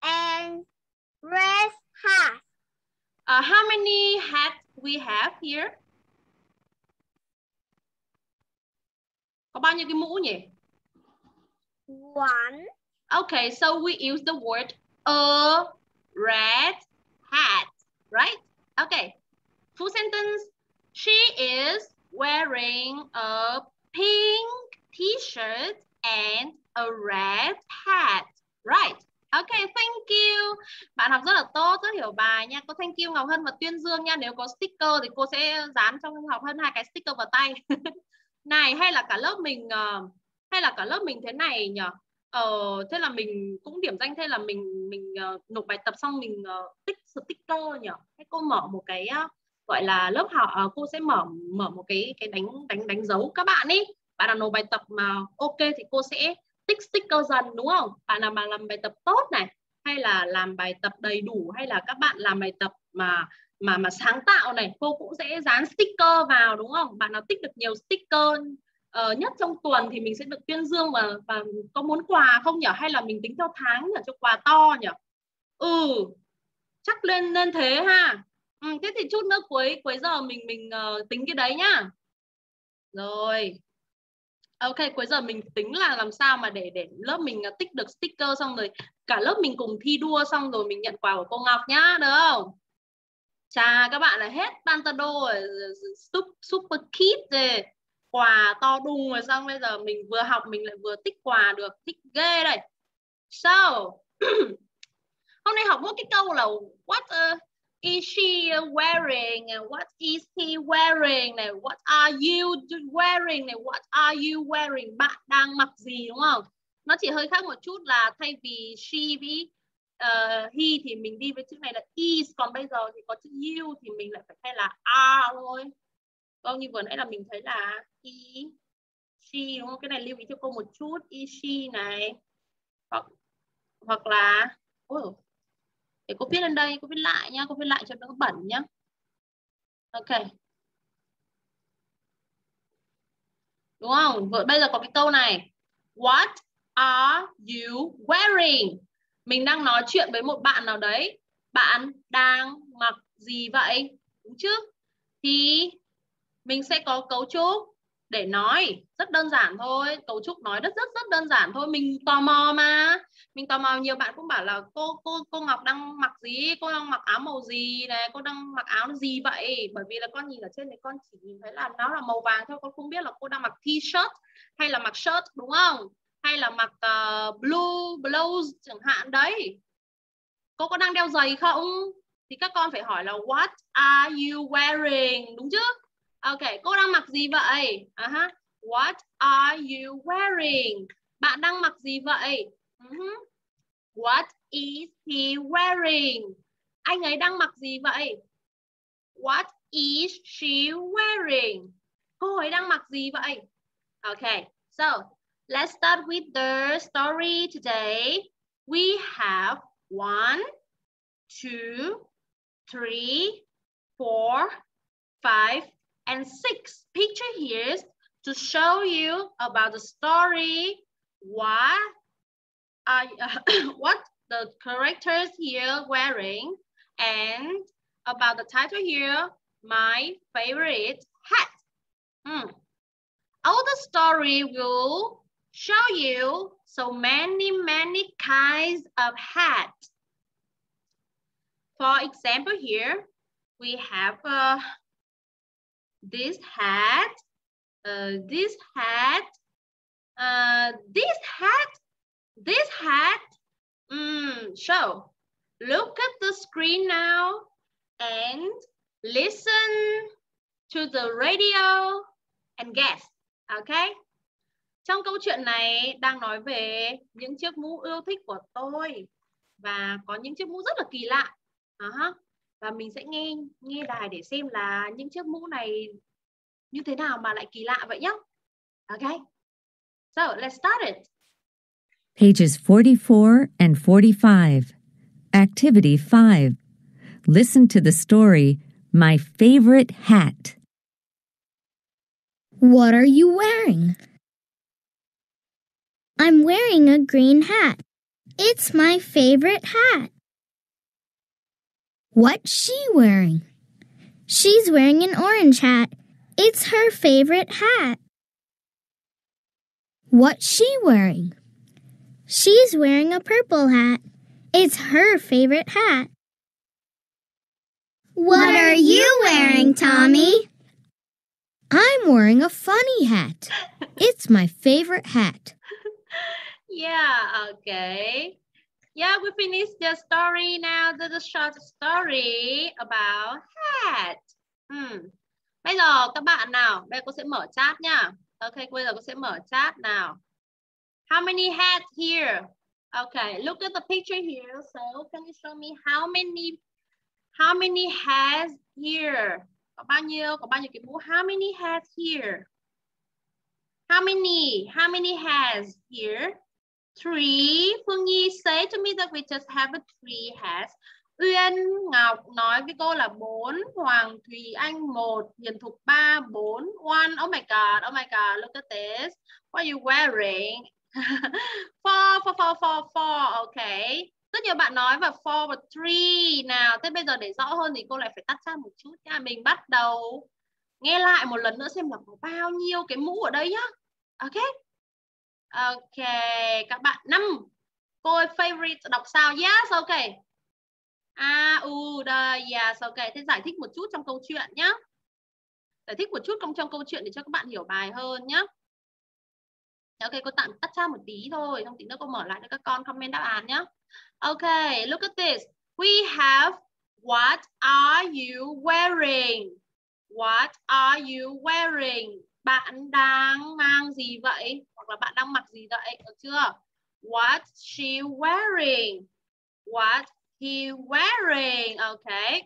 And red hat. Uh, how many hats we have here? Có bao nhiêu cái mũ nhỉ? One. Okay, so we use the word a red hat, right? Okay. Full sentence. She is wearing a pink t-shirt and a red hat, right? Okay, thank you. Bạn học rất là tốt, rất hiểu bài nha. Cô thank you Ngọc Hân và Tuyên Dương nha. Nếu có sticker thì cô sẽ dán cho Ngọc Hân hai cái sticker vào tay. Này, hay là cả lớp mình uh, hay là cả lớp mình thế này nhỉ? Ờ, thế là mình cũng điểm danh, thế là mình mình uh, nộp bài tập xong mình uh, tích sticker nhỉ? Thế cô mở một cái uh, gọi là lớp học, uh, cô sẽ mở mở một cái cái đánh đánh đánh dấu các bạn ý. Bạn nào nộp bài tập mà ok thì cô sẽ tích sticker dần, đúng không? Bạn nào mà làm bài tập tốt này, hay là làm bài tập đầy đủ, hay là các bạn làm bài tập mà mà mà sáng tạo này, cô cũng sẽ dán sticker vào, đúng không? Bạn nào tích được nhiều sticker uh, nhất trong tuần thì mình sẽ được tuyên dương. Và và có muốn quà không nhỉ? Hay là mình tính theo tháng nhỉ, cho quà to nhỉ? Ừ, chắc lên lên thế ha. Ừ, thế thì chút nữa cuối cuối giờ mình mình uh, tính cái đấy nhá. Rồi. Ok, cuối giờ mình tính là làm sao mà để để lớp mình tích được sticker, xong rồi cả lớp mình cùng thi đua, xong rồi mình nhận quà của cô Ngọc nhá, được không? Chà, các bạn là hết pantado rồi, super kid rồi, quà to đùng rồi, xong bây giờ mình vừa học mình lại vừa tích quà được, thích ghê đây. So, hôm nay học mỗi cái câu là what uh, is she wearing? What is he wearing? Này, what are you wearing? Này, what are you wearing? Bạn đang mặc gì, đúng không? Nó chỉ hơi khác một chút là thay vì she với uh, he thì mình đi với chữ này là is, còn bây giờ thì có chữ you thì mình lại phải thay là are thôi. Còn như vừa nãy là mình thấy là he, she, đúng không? Cái này lưu ý cho cô một chút, is she này, hoặc hoặc là oh. Để cô viết lên đây, cô viết lại nhá, cô viết lại cho đỡ bẩn nhá. Ok. Đúng không? Vậy bây giờ có cái câu này. What are you wearing? Mình đang nói chuyện với một bạn nào đấy. Bạn đang mặc gì vậy? Đúng chứ? Thì mình sẽ có cấu trúc để nói, rất đơn giản thôi, cấu trúc nói rất rất rất đơn giản thôi. Mình tò mò mà, mình tò mò. Nhiều bạn cũng bảo là cô cô cô Ngọc đang mặc gì, cô đang mặc áo màu gì này, cô đang mặc áo gì vậy? Bởi vì là con nhìn ở trên này con chỉ nhìn thấy là nó là màu vàng thôi, con không biết là cô đang mặc t-shirt hay là mặc shirt, đúng không? Hay là mặc uh, blue blouse chẳng hạn đấy. Cô có đang đeo giày không? Thì các con phải hỏi là what are you wearing, đúng chứ? Ok, cô đang mặc gì vậy? Uh-huh. What are you wearing? Bạn đang mặc gì vậy? Uh-huh. What is he wearing? Anh ấy đang mặc gì vậy? What is she wearing? Cô ấy đang mặc gì vậy? Ok, so let's start with the story today. We have one, two, three, four, five, and six picture here to show you about the story. What are uh, what the characters here wearing, and about the title here, my favorite hat. Hmm. All the story will show you so many many kinds of hats. For example, here we have a. Uh, This hat, uh, this hat, uh, this hat, this hat. Mm, so, look at the screen now and listen to the radio and guess. Okay. Trong câu chuyện này đang nói về những chiếc mũ yêu thích của tôi, và có những chiếc mũ rất là kỳ lạ. Uh-huh. Và mình sẽ nghe nghe đài để xem là những chiếc mũ này như thế nào mà lại kỳ lạ vậy nhá. Okay. So, let's start it. Pages forty-four and forty-five. Activity five. Listen to the story, My Favorite Hat. What are you wearing? I'm wearing a green hat. It's my favorite hat. What's she wearing? She's wearing an orange hat. It's her favorite hat. What's she wearing? She's wearing a purple hat. It's her favorite hat. What are you wearing, Tommy? I'm wearing a funny hat. It's my favorite hat. Yeah, okay. Yeah, we finished the story now. The, the short story about hat. Hmm. Bây giờ các bạn nào, bây giờ cô sẽ mở chat nha. Ok, bây giờ cô sẽ mở chat nào. How many hats here? Okay, look at the picture here. So, can you show me how many how many hats here? Có bao nhiêu? Có bao nhiêu cái mũ? How many hats here? How many? How many hats here? Three. Phương Nhi say to me that we just have a three hats. Uyên Ngọc nói với cô là bốn. Hoàng Thùy Anh một. Hiền Thục ba, bốn. One. Oh my god. Oh my god. Look at this. What are you wearing? Four, four, four, four, four. Okay. Rất nhiều bạn nói vào four và three nào. Thế bây giờ để rõ hơn thì cô lại phải tắt ra một chút nha. Mình bắt đầu nghe lại một lần nữa xem là có bao nhiêu cái mũ ở đây nhá. Ok. Ok. Các bạn năm. Cô ơi, favorite đọc sao? Yes, ok. A, U, D, yes, ok. Thế giải thích một chút trong câu chuyện nhá. Giải thích một chút trong, trong câu chuyện để cho các bạn hiểu bài hơn nhá. Ok, cô tạm tắt ra một tí thôi. Không tí nữa cô mở lại cho các con comment đáp án nhé. Ok, look at this. We have what are you wearing? What are you wearing? Bạn đang mang gì vậy? Hoặc là bạn đang mặc gì vậy? Được chưa? What she wearing? What he wearing? Ok.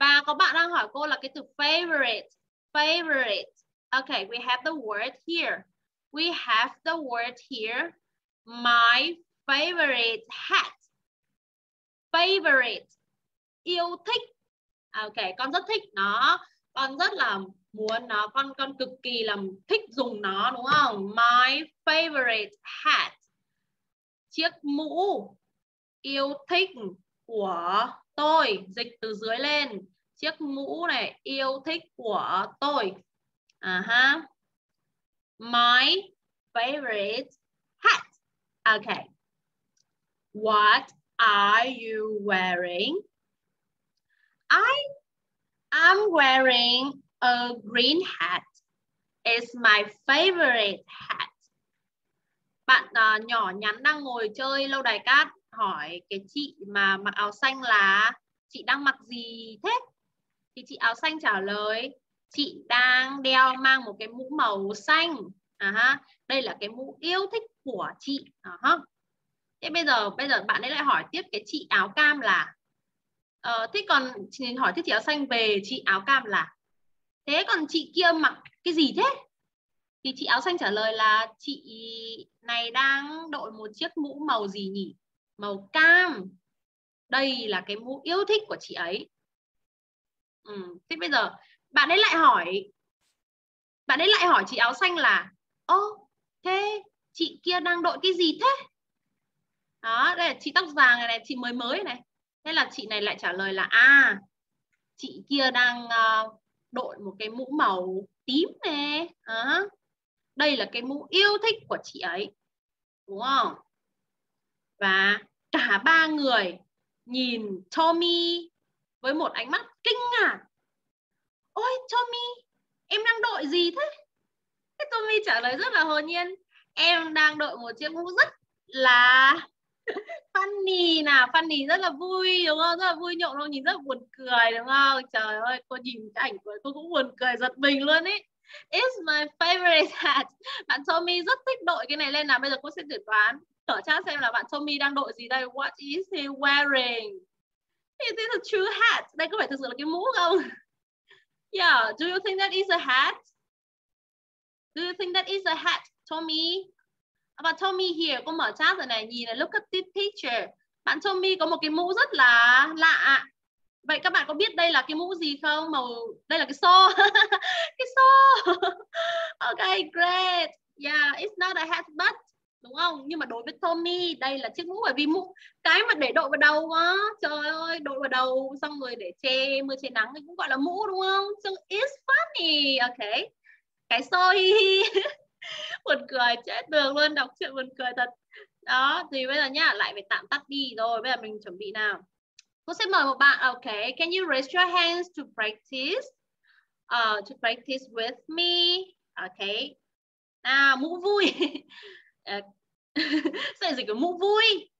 Và có bạn đang hỏi cô là cái từ favorite. Favorite. Ok, we have the word here. We have the word here, my favorite hat. Favorite, yêu thích. Ok, con rất thích nó, con rất là muốn nó, con con cực kỳ là thích dùng nó đúng không? My favorite hat, chiếc mũ yêu thích của tôi, dịch từ dưới lên, chiếc mũ này yêu thích của tôi. Aha. Uh-huh. My favorite hat. Okay. What are you wearing? I am wearing a green hat. It's my favorite hat. Bạn uh, nhỏ nhắn đang ngồi chơi lâu đài cát hỏi cái chị mà mặc áo xanh là chị đang mặc gì thế? Thì chị áo xanh trả lời chị đang đeo mang một cái mũ màu xanh. Uh-huh. Đây là cái mũ yêu thích của chị. Uh-huh. Thế bây giờ bây giờ bạn ấy lại hỏi tiếp cái chị áo cam là uh, thế còn chị hỏi tiếp chị áo xanh về chị áo cam là thế còn chị kia mặc cái gì thế? Thì chị áo xanh trả lời là chị này đang đội một chiếc mũ màu gì nhỉ? Màu cam. Đây là cái mũ yêu thích của chị ấy. Ừ. Thế bây giờ bạn ấy lại hỏi bạn ấy lại hỏi chị áo xanh là ô thế chị kia đang đội cái gì thế? Đó, đây là chị tóc vàng này này, chị mới mới này. Thế là chị này lại trả lời là à chị kia đang uh, đội một cái mũ màu tím này. À, đây là cái mũ yêu thích của chị ấy. Đúng không? Và cả ba người nhìn Tommy với một ánh mắt kinh ngạc. Ôi Tommy, em đang đội gì thế? Thế Tommy trả lời rất là hồn nhiên. Em đang đội một chiếc mũ rất là funny nào. Funny rất là vui đúng không? Rất là vui nhộn luôn, nhìn rất là buồn cười đúng không? Trời ơi, cô nhìn cái ảnh của cô cũng buồn cười giật mình luôn ấy. It's my favorite hat. Bạn Tommy rất thích đội cái này lên nào. Bây giờ cô sẽ thử đoán. Thở chat xem là bạn Tommy đang đội gì đây. What is he wearing? Is this a true hat? Đây có phải thực sự là cái mũ không? Yeah, do you think that is a hat? Do you think that is a hat, Tommy? About Tommy here, cô mở chat rồi này, nhìn này, look at this picture. Bạn Tommy có một cái mũ rất là lạ. Vậy các bạn có biết đây là cái mũ gì không? Màu, đây là cái xô. Cái xô. Okay, great. Yeah, it's not a hat, but đúng không? Nhưng mà đối với Tommy đây là chiếc mũ, bởi vì mũ cái mà để đội vào đầu á, trời ơi, đội vào đầu xong rồi để che mưa che nắng thì cũng gọi là mũ đúng không? So it's funny, ok. Cái xôi hi hi. Buồn cười chết đường luôn, đọc chuyện buồn cười thật. Đó, thì bây giờ nhá, lại phải tạm tắt đi rồi. Bây giờ mình chuẩn bị nào. Cô sẽ mời một bạn. Ok, can you raise your hands to practice? Uh, to practice with me. Ok. À, mũ vui. Sẽ dịch của mũ vui.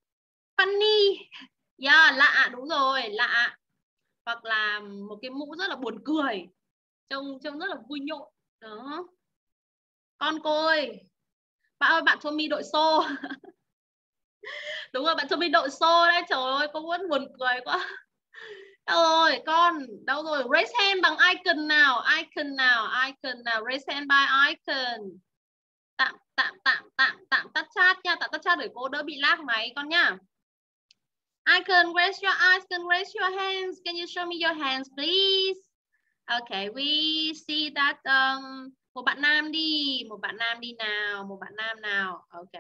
Funny. Yeah, lạ, đúng rồi, lạ. Hoặc là một cái mũ rất là buồn cười. Trông trông rất là vui nhộn. Đó. Con cô ơi. Bạn ơi, bạn Tommy đội xô. Đúng rồi, bạn Tommy đội xô đấy. Trời ơi, cô vẫn buồn cười quá. Đâu rồi, con. Đâu rồi, raise hand bằng icon nào. Icon nào, icon nào. Raise hand by icon. Tạm, tạm, tạm, tạm, tạm tắt chat nha. Tạm tắt chat để cô đỡ bị lag máy con nha. Icon, raise your icon, raise your hands. Can you show me your hands, please? Okay, we see that... Um... Một bạn nam đi, một bạn nam đi nào, một bạn nam nào. Ok,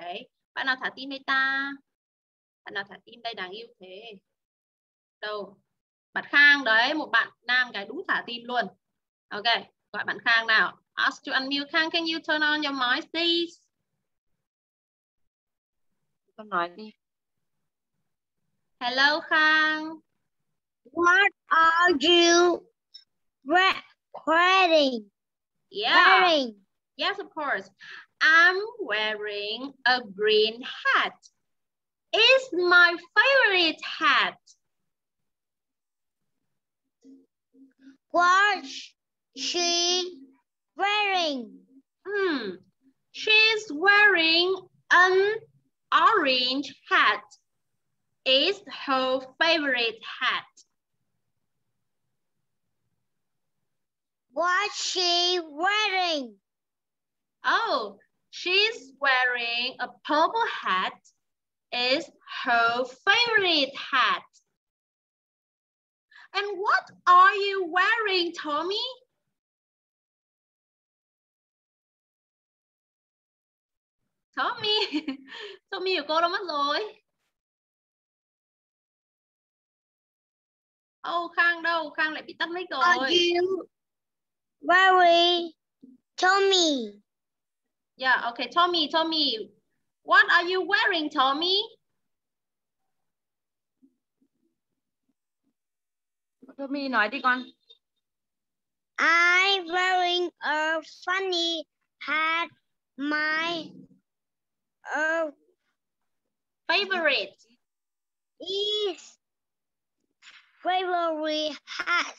bạn nào thả tim đây ta? Bạn nào thả tim đây đáng yêu thế? Đâu? Bạn Khang đấy, một bạn nam cái đúng thả tim luôn. Ok, gọi bạn Khang nào. Ask to unmute Khang, can you turn on your mic please? Con nói đi. Hello Khang. What are you wearing? Yeah. Wearing. Yes, of course. I'm wearing a green hat. It's my favorite hat. What's she wearing? Hmm. She's wearing an orange hat. It's her favorite hat. What's she wearing? Oh, she's wearing a purple hat. It's her favorite hat. And what are you wearing, Tommy? Tommy, Tommy của cô đâu mất rồi? Oh, Khang đâu? Khang lại bị tắt mic rồi. Are you... Very Tommy. Yeah, okay, Tommy, Tommy. What are you wearing, Tommy? Tommy nói đi con. I'm wearing a funny hat. My uh, favorite is favorite hat.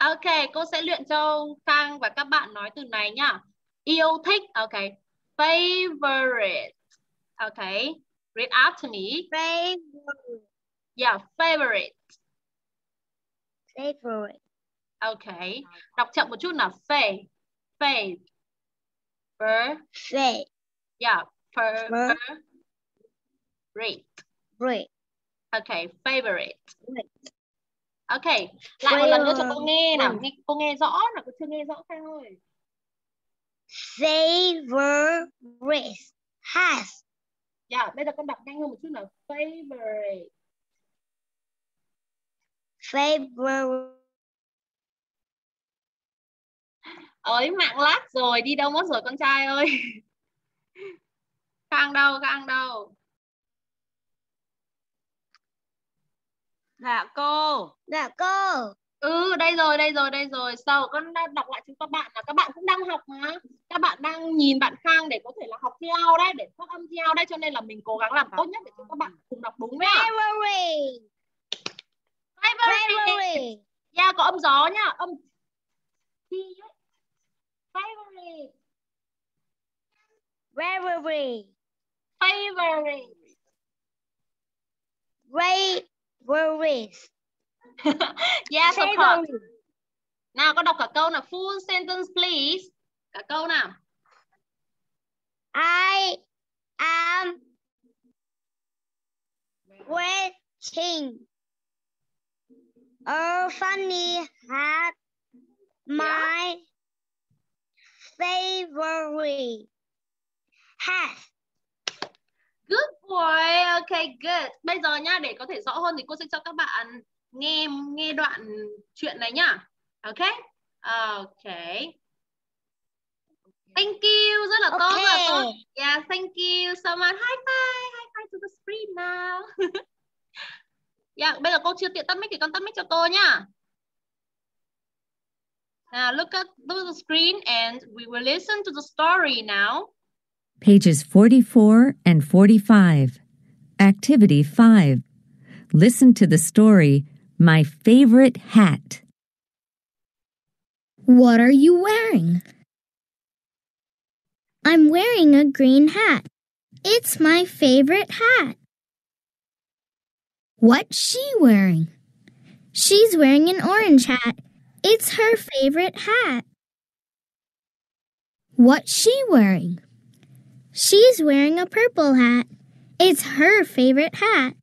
Ok, cô sẽ luyện cho Khang và các bạn nói từ này nhá. Yêu thích, ok. Favorite. Ok, read after me. Favorite. Yeah, favorite. Favorite. Ok, đọc chậm một chút nào. Fav. Fav. Fav. Fav. Yeah, favorite. Favorite. Ok, favorite. Favorite. Ok, lại Favorite. Một lần nữa cho cô nghe nào, nghe, cô nghe rõ là cô chưa nghe rõ Khang ơi. Favorite has. Yeah, bây giờ con đọc nhanh hơn một chút nào. Favorite. Favorite. Ơi mạng lát rồi, đi đâu mất rồi con trai ơi. Khang đâu, Khang đâu. Dạ cô. Dạ cô. Ừ, đây rồi, đây rồi, đây rồi. Sau con đã đọc lại cho các bạn là các bạn cũng đang học mà. Các bạn đang nhìn bạn Khang để có thể là học theo đấy, để phát âm theo đấy. Cho nên là mình cố gắng làm tốt nhất để cho các bạn cùng đọc đúng đấy. Rivalry. Rivalry. Yeah, có âm gió nhá. Âm. Rivalry. Rivalry. Rivalry. Rivalry. Worries. Yes, of course. Nào, con đọc cả câu nào. Full sentence, please. Cả câu nào. I am wearing a funny hat. My favorite hat. Good boy, ok, good. Bây giờ nhá, để có thể rõ hơn thì cô sẽ cho các bạn nghe nghe đoạn chuyện này nhá. Ok, ok. Thank you, rất là okay. Tốt và tốt. Yeah, thank you so much. High five, high five to the screen now. Yeah, bây giờ cô chưa tiện tắt mic thì con tắt mic cho cô nhá. Now look at the screen and we will listen to the story now. Pages forty-four and forty-five. Activity five. Listen to the story, My Favorite Hat. What are you wearing? I'm wearing a green hat. It's my favorite hat. What's she wearing? She's wearing an orange hat. It's her favorite hat. What's she wearing? She's wearing a purple hat. It's her favorite hat.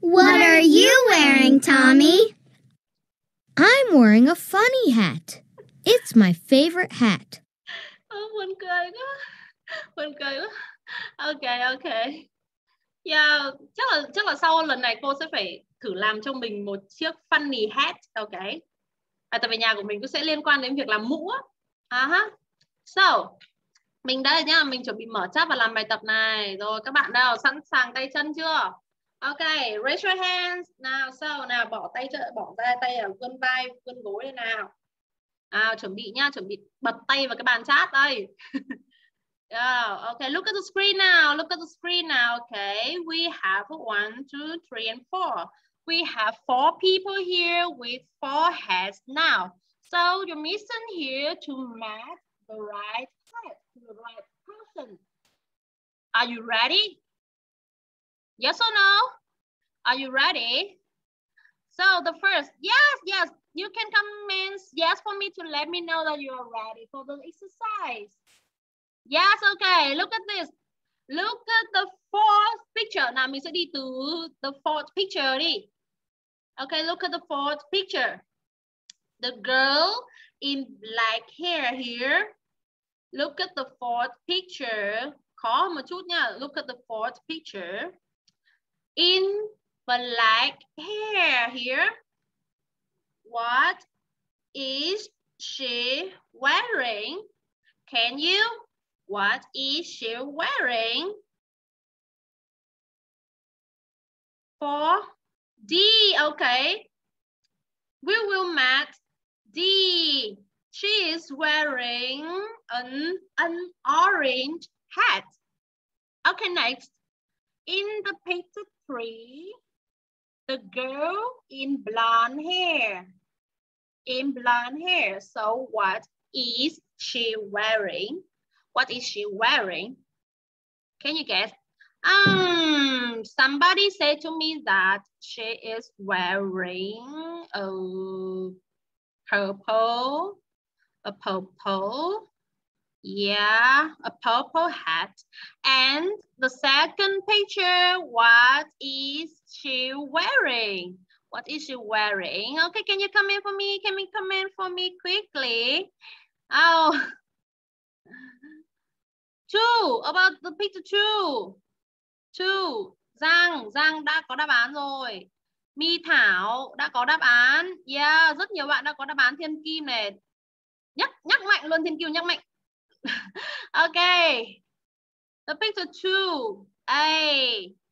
What are you wearing, Tommy? I'm wearing a funny hat. It's my favorite hat. Oh, buồn cười quá. Buồn cười quá. Ok, ok. Yeah, chắc là chắc là sau lần này cô sẽ phải thử làm cho mình một chiếc funny hat, ok? À, tại vì nhà của mình cũng sẽ liên quan đến việc làm mũ á. Uh -huh. So, mình đây nhá, mình chuẩn bị mở chat và làm bài tập này. Rồi các bạn nào sẵn sàng tay chân chưa? Ok, raise your hands. Nào, so nào, bỏ tay bỏ ra tay ở vươn vai, vươn gối đây nào. À, chuẩn bị nhá, chuẩn bị bật tay vào cái bàn chat đây. Yeah, okay, look at the screen now. Look at the screen now. Okay, we have one, two, three, and four. We have four people here with four hats now. So your mission here to match the right hat to the right person. Are you ready? Yes or no? Are you ready? So the first, yes, yes. You can comment yes for me to let me know that you are ready for the exercise. Yes, okay. Look at this. Look at the fourth picture. Nào mình sẽ đi từ the fourth picture đi. Okay, look at the fourth picture. The girl in black hair here. Look at the fourth picture. Khó một chút nha. Look at the fourth picture. In black hair here. What is she wearing? Can you? What is she wearing? For D, okay. We will match D. She is wearing an, an orange hat. Okay, next. In the picture three, the girl in blonde hair. In blonde hair. So what is she wearing? What is she wearing? Can you guess? Um, somebody said to me that she is wearing a purple, a purple, yeah, a purple hat. And the second picture, what is she wearing? What is she wearing? Okay, can you comment for me? Can you comment for me quickly? Oh. Two, about the picture two. Two, Giang, Giang đã có đáp án rồi. Mi Thảo đã có đáp án. Yeah, rất nhiều bạn đã có đáp án. Thiên Kim này. Nhắc, nhắc mạnh luôn, Thiên Kim nhắc mạnh. Ok. The picture two. A.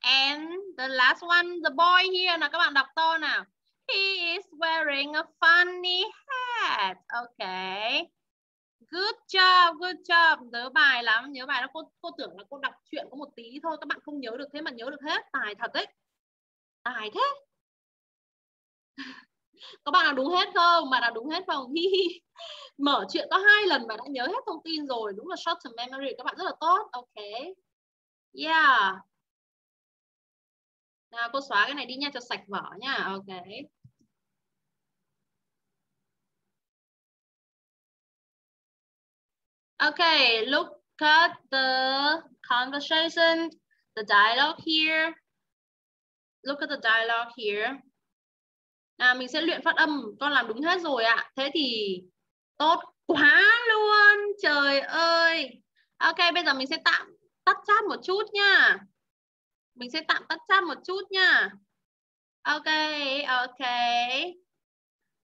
And the last one, the boy here. Nào, các bạn đọc to nào. He is wearing a funny hat. Ok. Good job, good job. Nhớ bài lắm, nhớ bài đó. Cô, cô tưởng là cô đọc truyện có một tí thôi. Các bạn không nhớ được thế mà nhớ được hết. Tài thật đấy. Tài thế. Các bạn nào đúng hết không? Bạn nào đúng hết không? Mở chuyện có hai lần mà đã nhớ hết thông tin rồi. Đúng là short term memory. Các bạn rất là tốt. Ok. Yeah. Nào, cô xóa cái này đi nha, cho sạch vở nha. Ok. Okay, look at the conversation, the dialogue here. Look at the dialogue here. À, mình sẽ luyện phát âm, con làm đúng hết rồi ạ. Thế thì tốt quá luôn, trời ơi. Ok, bây giờ mình sẽ tạm tắt chat một chút nha. Mình sẽ tạm tắt chat một chút nha. Ok, ok.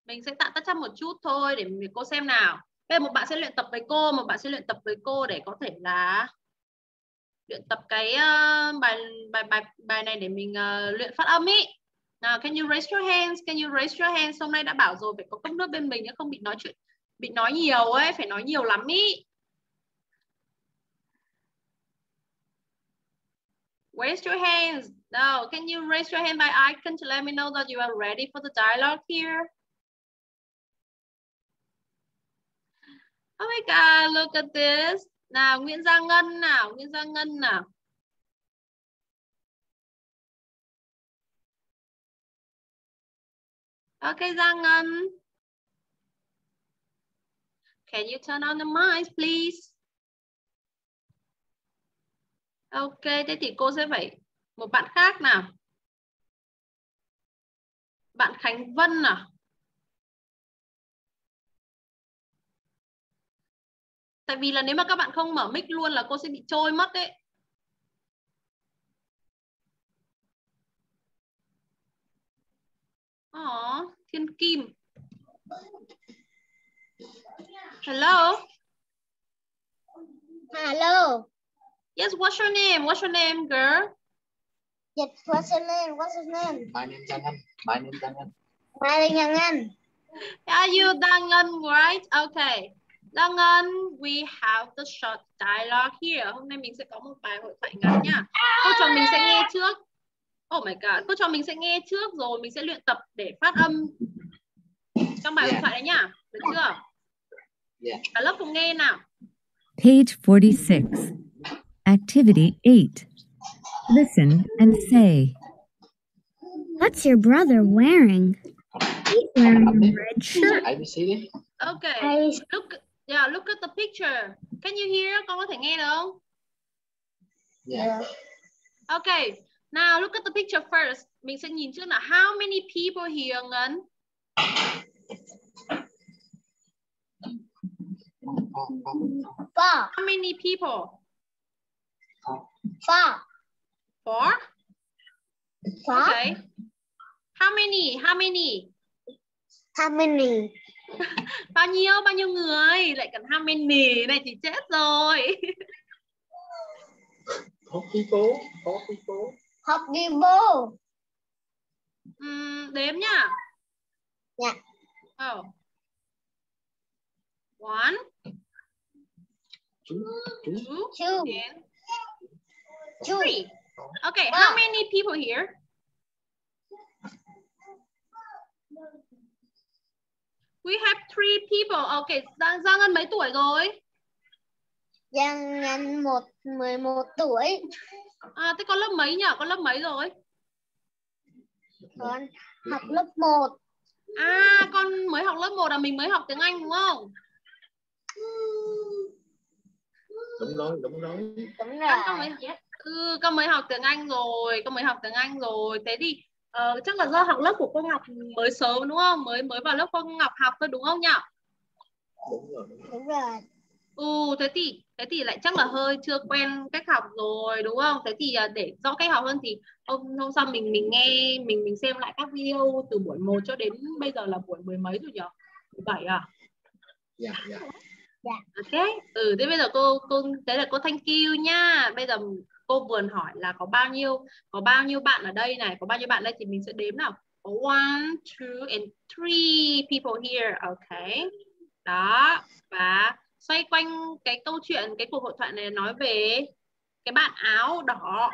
Mình sẽ tạm tắt chat một chút thôi để cô xem nào. Đây, một bạn sẽ luyện tập với cô, một bạn sẽ luyện tập với cô để có thể là luyện tập cái uh, bài bài bài bài này để mình uh, luyện phát âm ý. Nào, can you raise your hands? Can you raise your hands? Hôm nay đã bảo rồi phải có cốc nước bên mình, không bị nói chuyện, bị nói nhiều ấy, phải nói nhiều lắm ý. Raise your hands. Now, can you raise your hand by icon to let me know that you are ready for the dialogue here? Oh my God, look at this. Nào, Nguyễn Giang Ngân nào, Nguyễn Giang Ngân nào. Okay, Giang Ngân. Can you turn on the mic, please? Ok, thế thì cô sẽ phải một bạn khác nào. Bạn Khánh Vân nào. Tại vì là nếu mà các bạn không mở mic luôn là cô sẽ bị trôi mất đấy. Oh, Thiên Kim. Hello. Hello. Yes, what's your name? What's your name, girl? Yes, what's your name? What's your name? My name is Giang Ngân. My name is Giang Ngân. My name is Giang Ngân. Are you Giang Ngân, right? Okay. Giang Ngân, we have the short dialogue here. Hôm nay mình sẽ có một bài hội thoại ngắn nha. Cô trò mình sẽ nghe trước. Oh my God. Cô trò mình sẽ nghe trước rồi mình sẽ luyện tập để phát âm trong bài hội thoại đấy nha. Được chưa? Cả lớp cùng nghe nào. Page forty-six. Activity eight. Listen and say. What's your brother wearing? He's wearing a red shirt. Okay. Look, yeah, look at the picture. Can you hear? Con có thể nghe được không? Yeah. Okay. Now look at the picture first. Mình sẽ nhìn trước là how many people here, Ngân? Four. How many people? Four. Four? Four? Okay. How many? How many? How many? Bao nhiêu? Bao nhiêu người? Lại cần how many này thì chết rồi. Four people. Four people. Four people. Uhm, đếm nhá. Dạ. Yeah. Oh. One. Two. Two. Two. And three. Okay, how many people here? We have three people. Okay, Giang Ngân mấy tuổi rồi? Giang Ngân một mười một tuổi. À, thế con lớp mấy nhỉ? Con lớp mấy rồi? Con học lớp một. À, con mới học lớp một là mình mới học tiếng Anh đúng không? Đúng rồi, đúng rồi. Đúng rồi. Con mới, ừ, con mới học tiếng Anh rồi, con mới học tiếng Anh rồi. Thế thì uh, chắc là do học lớp của cô Ngọc mới sớm đúng không? Mới mới vào lớp cô Ngọc học thôi đúng không nhỉ? Đúng rồi. Đúng rồi. Ừ, thế thì thế thì lại chắc là hơi chưa quen cách học rồi đúng không? Thế thì để rõ cách học hơn thì hôm hôm sau mình mình nghe mình mình xem lại các video từ buổi một cho đến bây giờ là buổi mười mấy rồi nhỉ? mười bảy à? Dạ dạ. Ok. Ừ, thế bây giờ cô cô thế là cô thank you nha. Bây giờ cô vừa hỏi là có bao nhiêu có bao nhiêu bạn ở đây này, có bao nhiêu bạn đây thì mình sẽ đếm nào. Có one, two and three people here. Ok. Đó. Và xoay quanh cái câu chuyện, cái cuộc hội thoại này nói về cái bạn áo đỏ.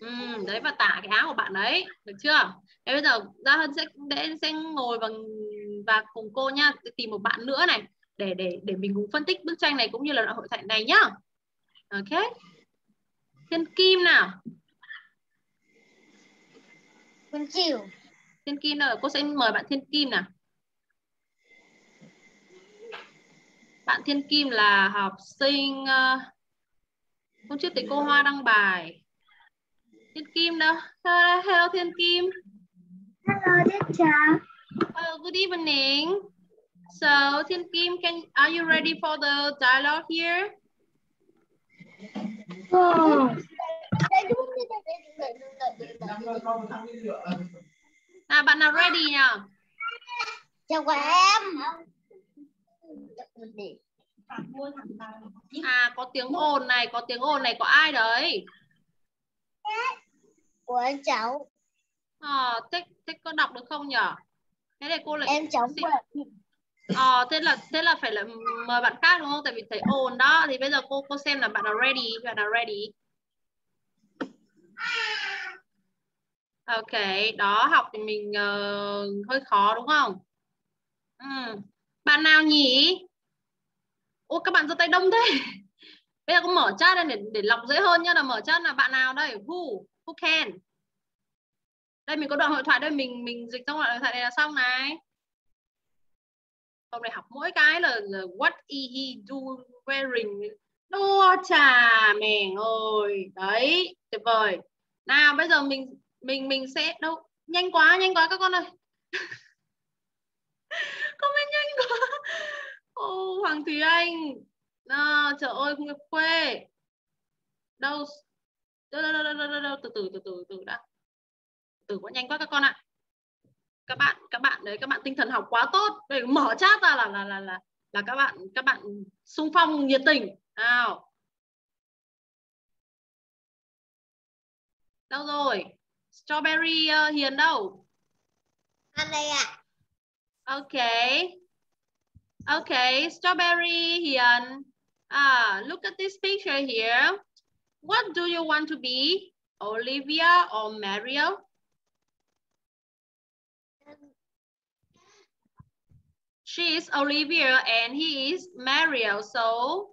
Ừ, đấy, và tả cái áo của bạn ấy. Được chưa? Thế bây giờ Gia Hân sẽ, sẽ ngồi và, và cùng cô nha. Tìm một bạn nữa này. Để, để, để mình cùng phân tích bức tranh này cũng như là đoạn hội thoại này nhá. Ok. Thiên Kim nào. Thiên Kim. Thiên Kim nào. Cô sẽ mời bạn Thiên Kim nào. Bạn Thiên Kim là học sinh hôm trước thì cô Hoa đăng bài. Thiên Kim đâu? Hello Thiên Kim. Hello teacher. Oh, good evening. So Thiên Kim, can are you ready for the dialogue here? À, bạn nào ready nhỉ? Chào các em. À, có tiếng ồn này, có tiếng ồn này, có ai đấy? Của em cháu. À, thích thích có đọc được không nhỉ? Thế này cô lại em cháu. Ờ, thế là thế là phải là mời bạn khác đúng không? Tại vì thấy ồn đó, thì bây giờ cô cô xem là bạn nào ready, bạn nào ready. Ok, đó học thì mình uh, hơi khó đúng không? Ừ. Bạn nào nhỉ? Ô, các bạn giơ tay đông thế. Bây giờ cô mở chat lên để để lọc dễ hơn nhá, là mở chat là bạn nào đây? Who, who can? Đây mình có đoạn hội thoại đây, mình mình dịch trong đoạn hội thoại này là xong này. Hôm nay học mỗi cái là what is he do wearing. Đô trà mẹ ơi. Đấy, tuyệt vời. Nào bây giờ mình mình mình sẽ đâu, nhanh quá, nhanh quá các con ơi. Comment nhanh quá. Ô, Hoàng Thúy Anh. À, trời ơi không được quê. Đâu? Đâu đâu đâu đâu đâu, từ từ từ từ từ đã. Từ quá nhanh quá các con ạ. À. Các bạn các bạn đấy, các bạn tinh thần học quá tốt. Để mở chat ra là là là là là các bạn các bạn xung phong nhiệt tình. Nào. Đâu rồi? Strawberry uh, Hiền đâu? Ăn đây ạ. À. Ok. Ok, Strawberry Hiền. Ah, uh, look at this picture here. What do you want to be? Olivia or Mario? She is Olivia and he is Mario. So,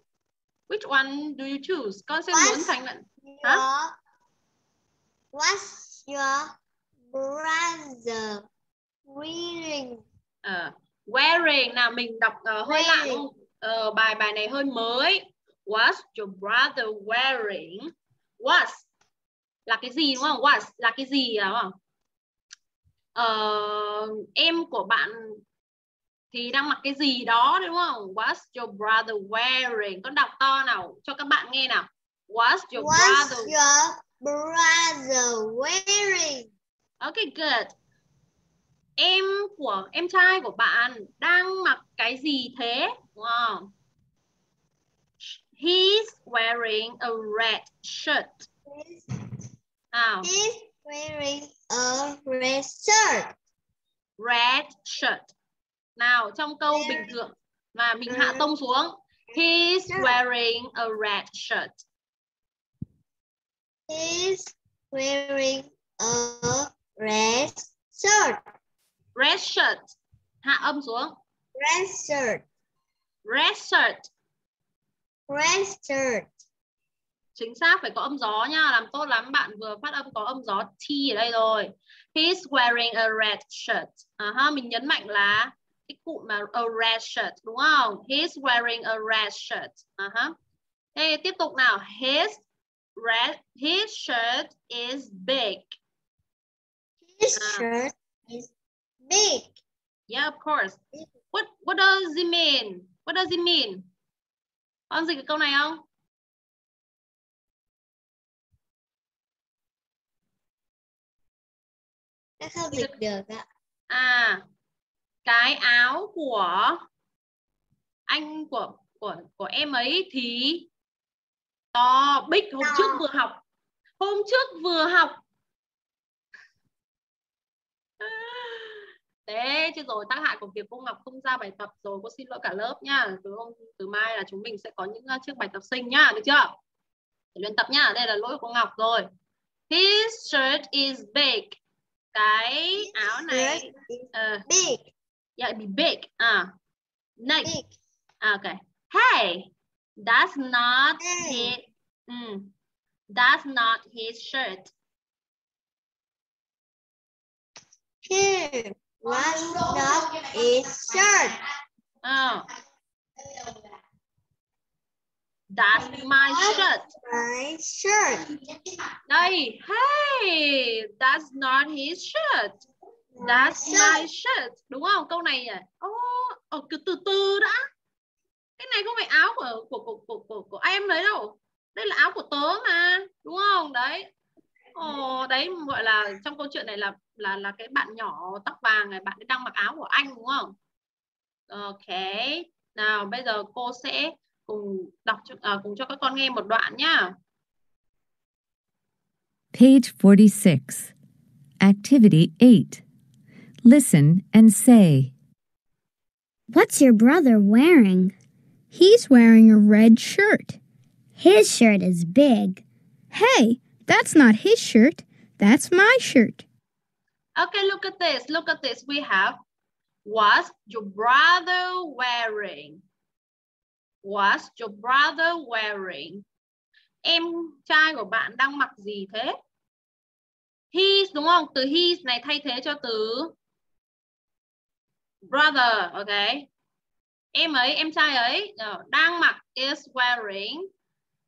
which one do you choose? Con sẽ muốn thành là... Hả? What's your brother wearing? Uh, wearing. Nào, mình đọc uh, hơi lạ không? Uh, bài bài này hơi mới. What's your brother wearing? What's là cái gì đúng không? What's là cái gì đúng không? Uh, em của bạn... thì đang mặc cái gì đó đúng không? What's your brother wearing? Con đọc to nào cho các bạn nghe nào. What's your What's brother? Your brother wearing? Ok, good. Em của em trai của bạn đang mặc cái gì thế? Wow. He's wearing a red shirt. Nào. He's wearing a red shirt. Red shirt. Nào trong câu yeah. bình thường và mình hạ tông xuống. He's wearing a red shirt. He's wearing a red shirt. Red shirt. Hạ âm xuống. Red shirt. Red shirt. Red shirt. Chính xác phải có âm gió nha, làm tốt lắm, bạn vừa phát âm có âm gió T ở đây rồi. He's wearing a red shirt. Uh-huh, mình nhấn mạnh là cái cụ mà a red shirt đúng không? He's wearing a red shirt. Uh-huh. Thế tiếp tục nào. His red his shirt is big. His uh. shirt is big. Yeah, of course. What what does it mean? What does it mean? Con dịch cái câu này không? Đã không dịch được ạ. À. Cái áo của anh của của của em ấy thì to bích. Hôm no. trước vừa học hôm trước vừa học thế chứ rồi, tác hại của việc cô Ngọc không ra bài tập rồi, cô xin lỗi cả lớp nha. Từ hôm từ mai là chúng mình sẽ có những chiếc bài tập sinh nhá, được chưa? Để luyện tập nhá, đây là lỗi của cô Ngọc rồi. His shirt is big. Cái áo này uh, big. Yeah, be big. Uh. Next. Big. Okay. Hey, that's not hey. his um, that's not his shirt. He was not his shirt. Oh. That's my shirt. My shirt. Đây, hey, that's not his shirt. That's my shirt. Đúng không? Câu này à? Ồ, oh, từ từ đã. Cái này không phải áo của của của của của, của em đấy đâu. Đây là áo của tớ mà, đúng không? Đấy. Ồ, đấy gọi là trong câu chuyện này là là là cái bạn nhỏ tóc vàng này, bạn ấy đang mặc áo của anh đúng không? Ok. Nào bây giờ cô sẽ cùng đọc cho, à, cùng cho các con nghe một đoạn nhá. Page forty-six. Activity eight. Listen and say. What's your brother wearing? He's wearing a red shirt. His shirt is big. Hey, that's not his shirt. That's my shirt. Okay, look at this. Look at this. We have, what's your brother wearing? What's your brother wearing? Em trai của bạn đang mặc gì thế? His, đúng không? Từ his này thay thế cho từ brother, ok. Em ấy, em trai ấy đang mặc is wearing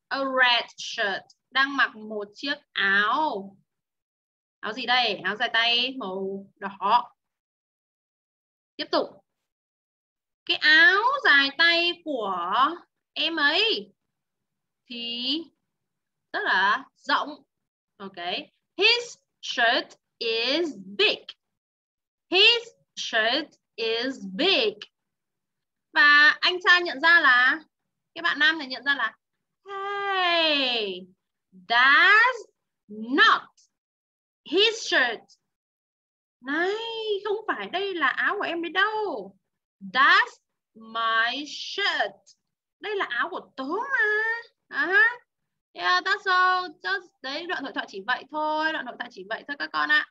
a red shirt. Đang mặc một chiếc áo. Áo gì đây? Áo dài tay màu đỏ. Tiếp tục. Cái áo dài tay của em ấy thì rất là rộng. Ok. His shirt is big. His shirt is big. Và anh trai nhận ra là, cái bạn nam này nhận ra là, hey, that's not his shirt. Này, không phải đây là áo của em đấy đâu. That's my shirt. Đây là áo của tớ mà. Uh-huh. Yeah, that's all. Just... Đấy, đoạn hội thoại chỉ vậy thôi. Đoạn hội thoại chỉ vậy thôi các con ạ.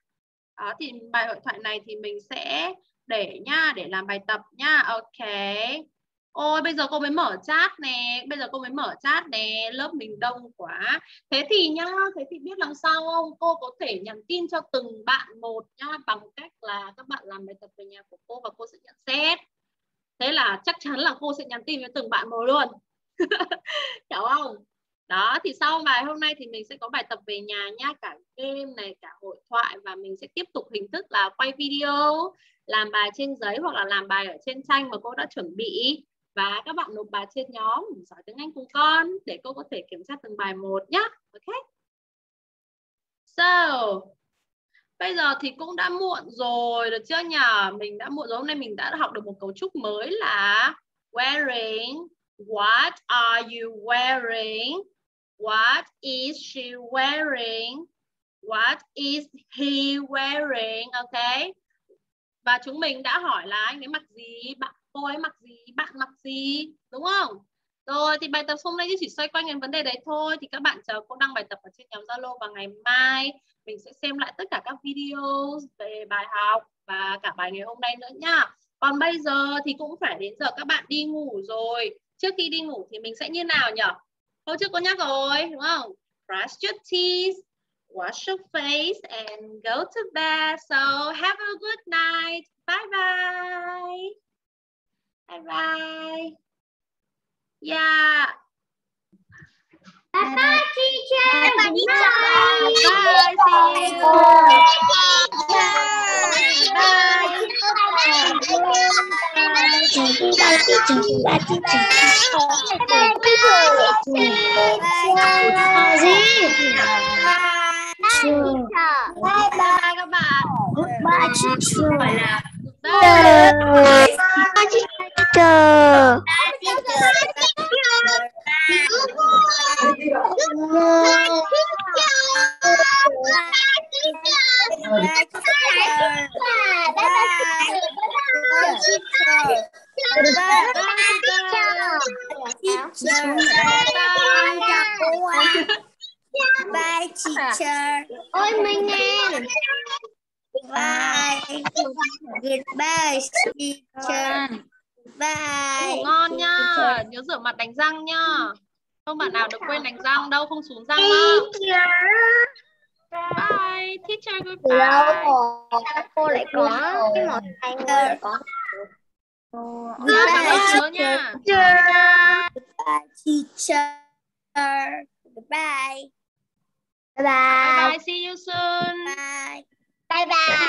Đó, thì bài hội thoại này thì mình sẽ để nha, để làm bài tập nha. Ok. Ôi, bây giờ cô mới mở chat nè. Bây giờ cô mới mở chat nè. Lớp mình đông quá. Thế thì nhá, thế thì biết làm sao không? Cô có thể nhắn tin cho từng bạn một nhá. Bằng cách là các bạn làm bài tập về nhà của cô và cô sẽ nhận xét. Thế là chắc chắn là cô sẽ nhắn tin với từng bạn một luôn. Hiểu không? Đó, thì sau bài hôm nay thì mình sẽ có bài tập về nhà nhá. Cả game này, cả hội thoại. Và mình sẽ tiếp tục hình thức là quay video, làm bài trên giấy hoặc là làm bài ở trên tranh mà cô đã chuẩn bị. Và các bạn nộp bài trên nhóm Giỏi Tiếng Anh cùng con để cô có thể kiểm tra từng bài một nhé. Ok. So, bây giờ thì cũng đã muộn rồi, được chưa nhỉ? Mình đã muộn rồi, hôm nay mình đã học được một cấu trúc mới là wearing. What are you wearing? What is she wearing? What is he wearing? Ok. Và chúng mình đã hỏi là anh ấy mặc gì, bạn cô ấy mặc gì, bạn mặc gì, đúng không? Rồi thì bài tập hôm nay chỉ xoay quanh cái vấn đề đấy thôi. Thì các bạn chờ cô đăng bài tập ở trên nhóm Zalo vào ngày mai. Mình sẽ xem lại tất cả các video về bài học và cả bài ngày hôm nay nữa nha. Còn bây giờ thì cũng phải đến giờ các bạn đi ngủ rồi. Trước khi đi ngủ thì mình sẽ như nào nhỉ? Hôm trước cô nhắc rồi, đúng không? Brush your teeth, wash your face and go to bed. So have a good night. Bye bye. Bye bye. Yeah. Bye bye, teacher. Bye bye, teacher. Bye bye, teacher. Bye bye, teacher. Bye bye, teacher. Tờ. Bye teacher. Ôi mình nè. Bye. Goodbye teacher. Bye. Ngủ ngon nha, nhớ rửa mặt đánh răng nha. Không bạn nào được quên đánh răng đâu, không xuống răng đâu. Bye, teacher goodbye. Cô lại có cái màu xanh rồi có. Rất là nhớ nha. Bye, teacher. Bye. Bye bye. Bye bye. See you soon. Bye bye.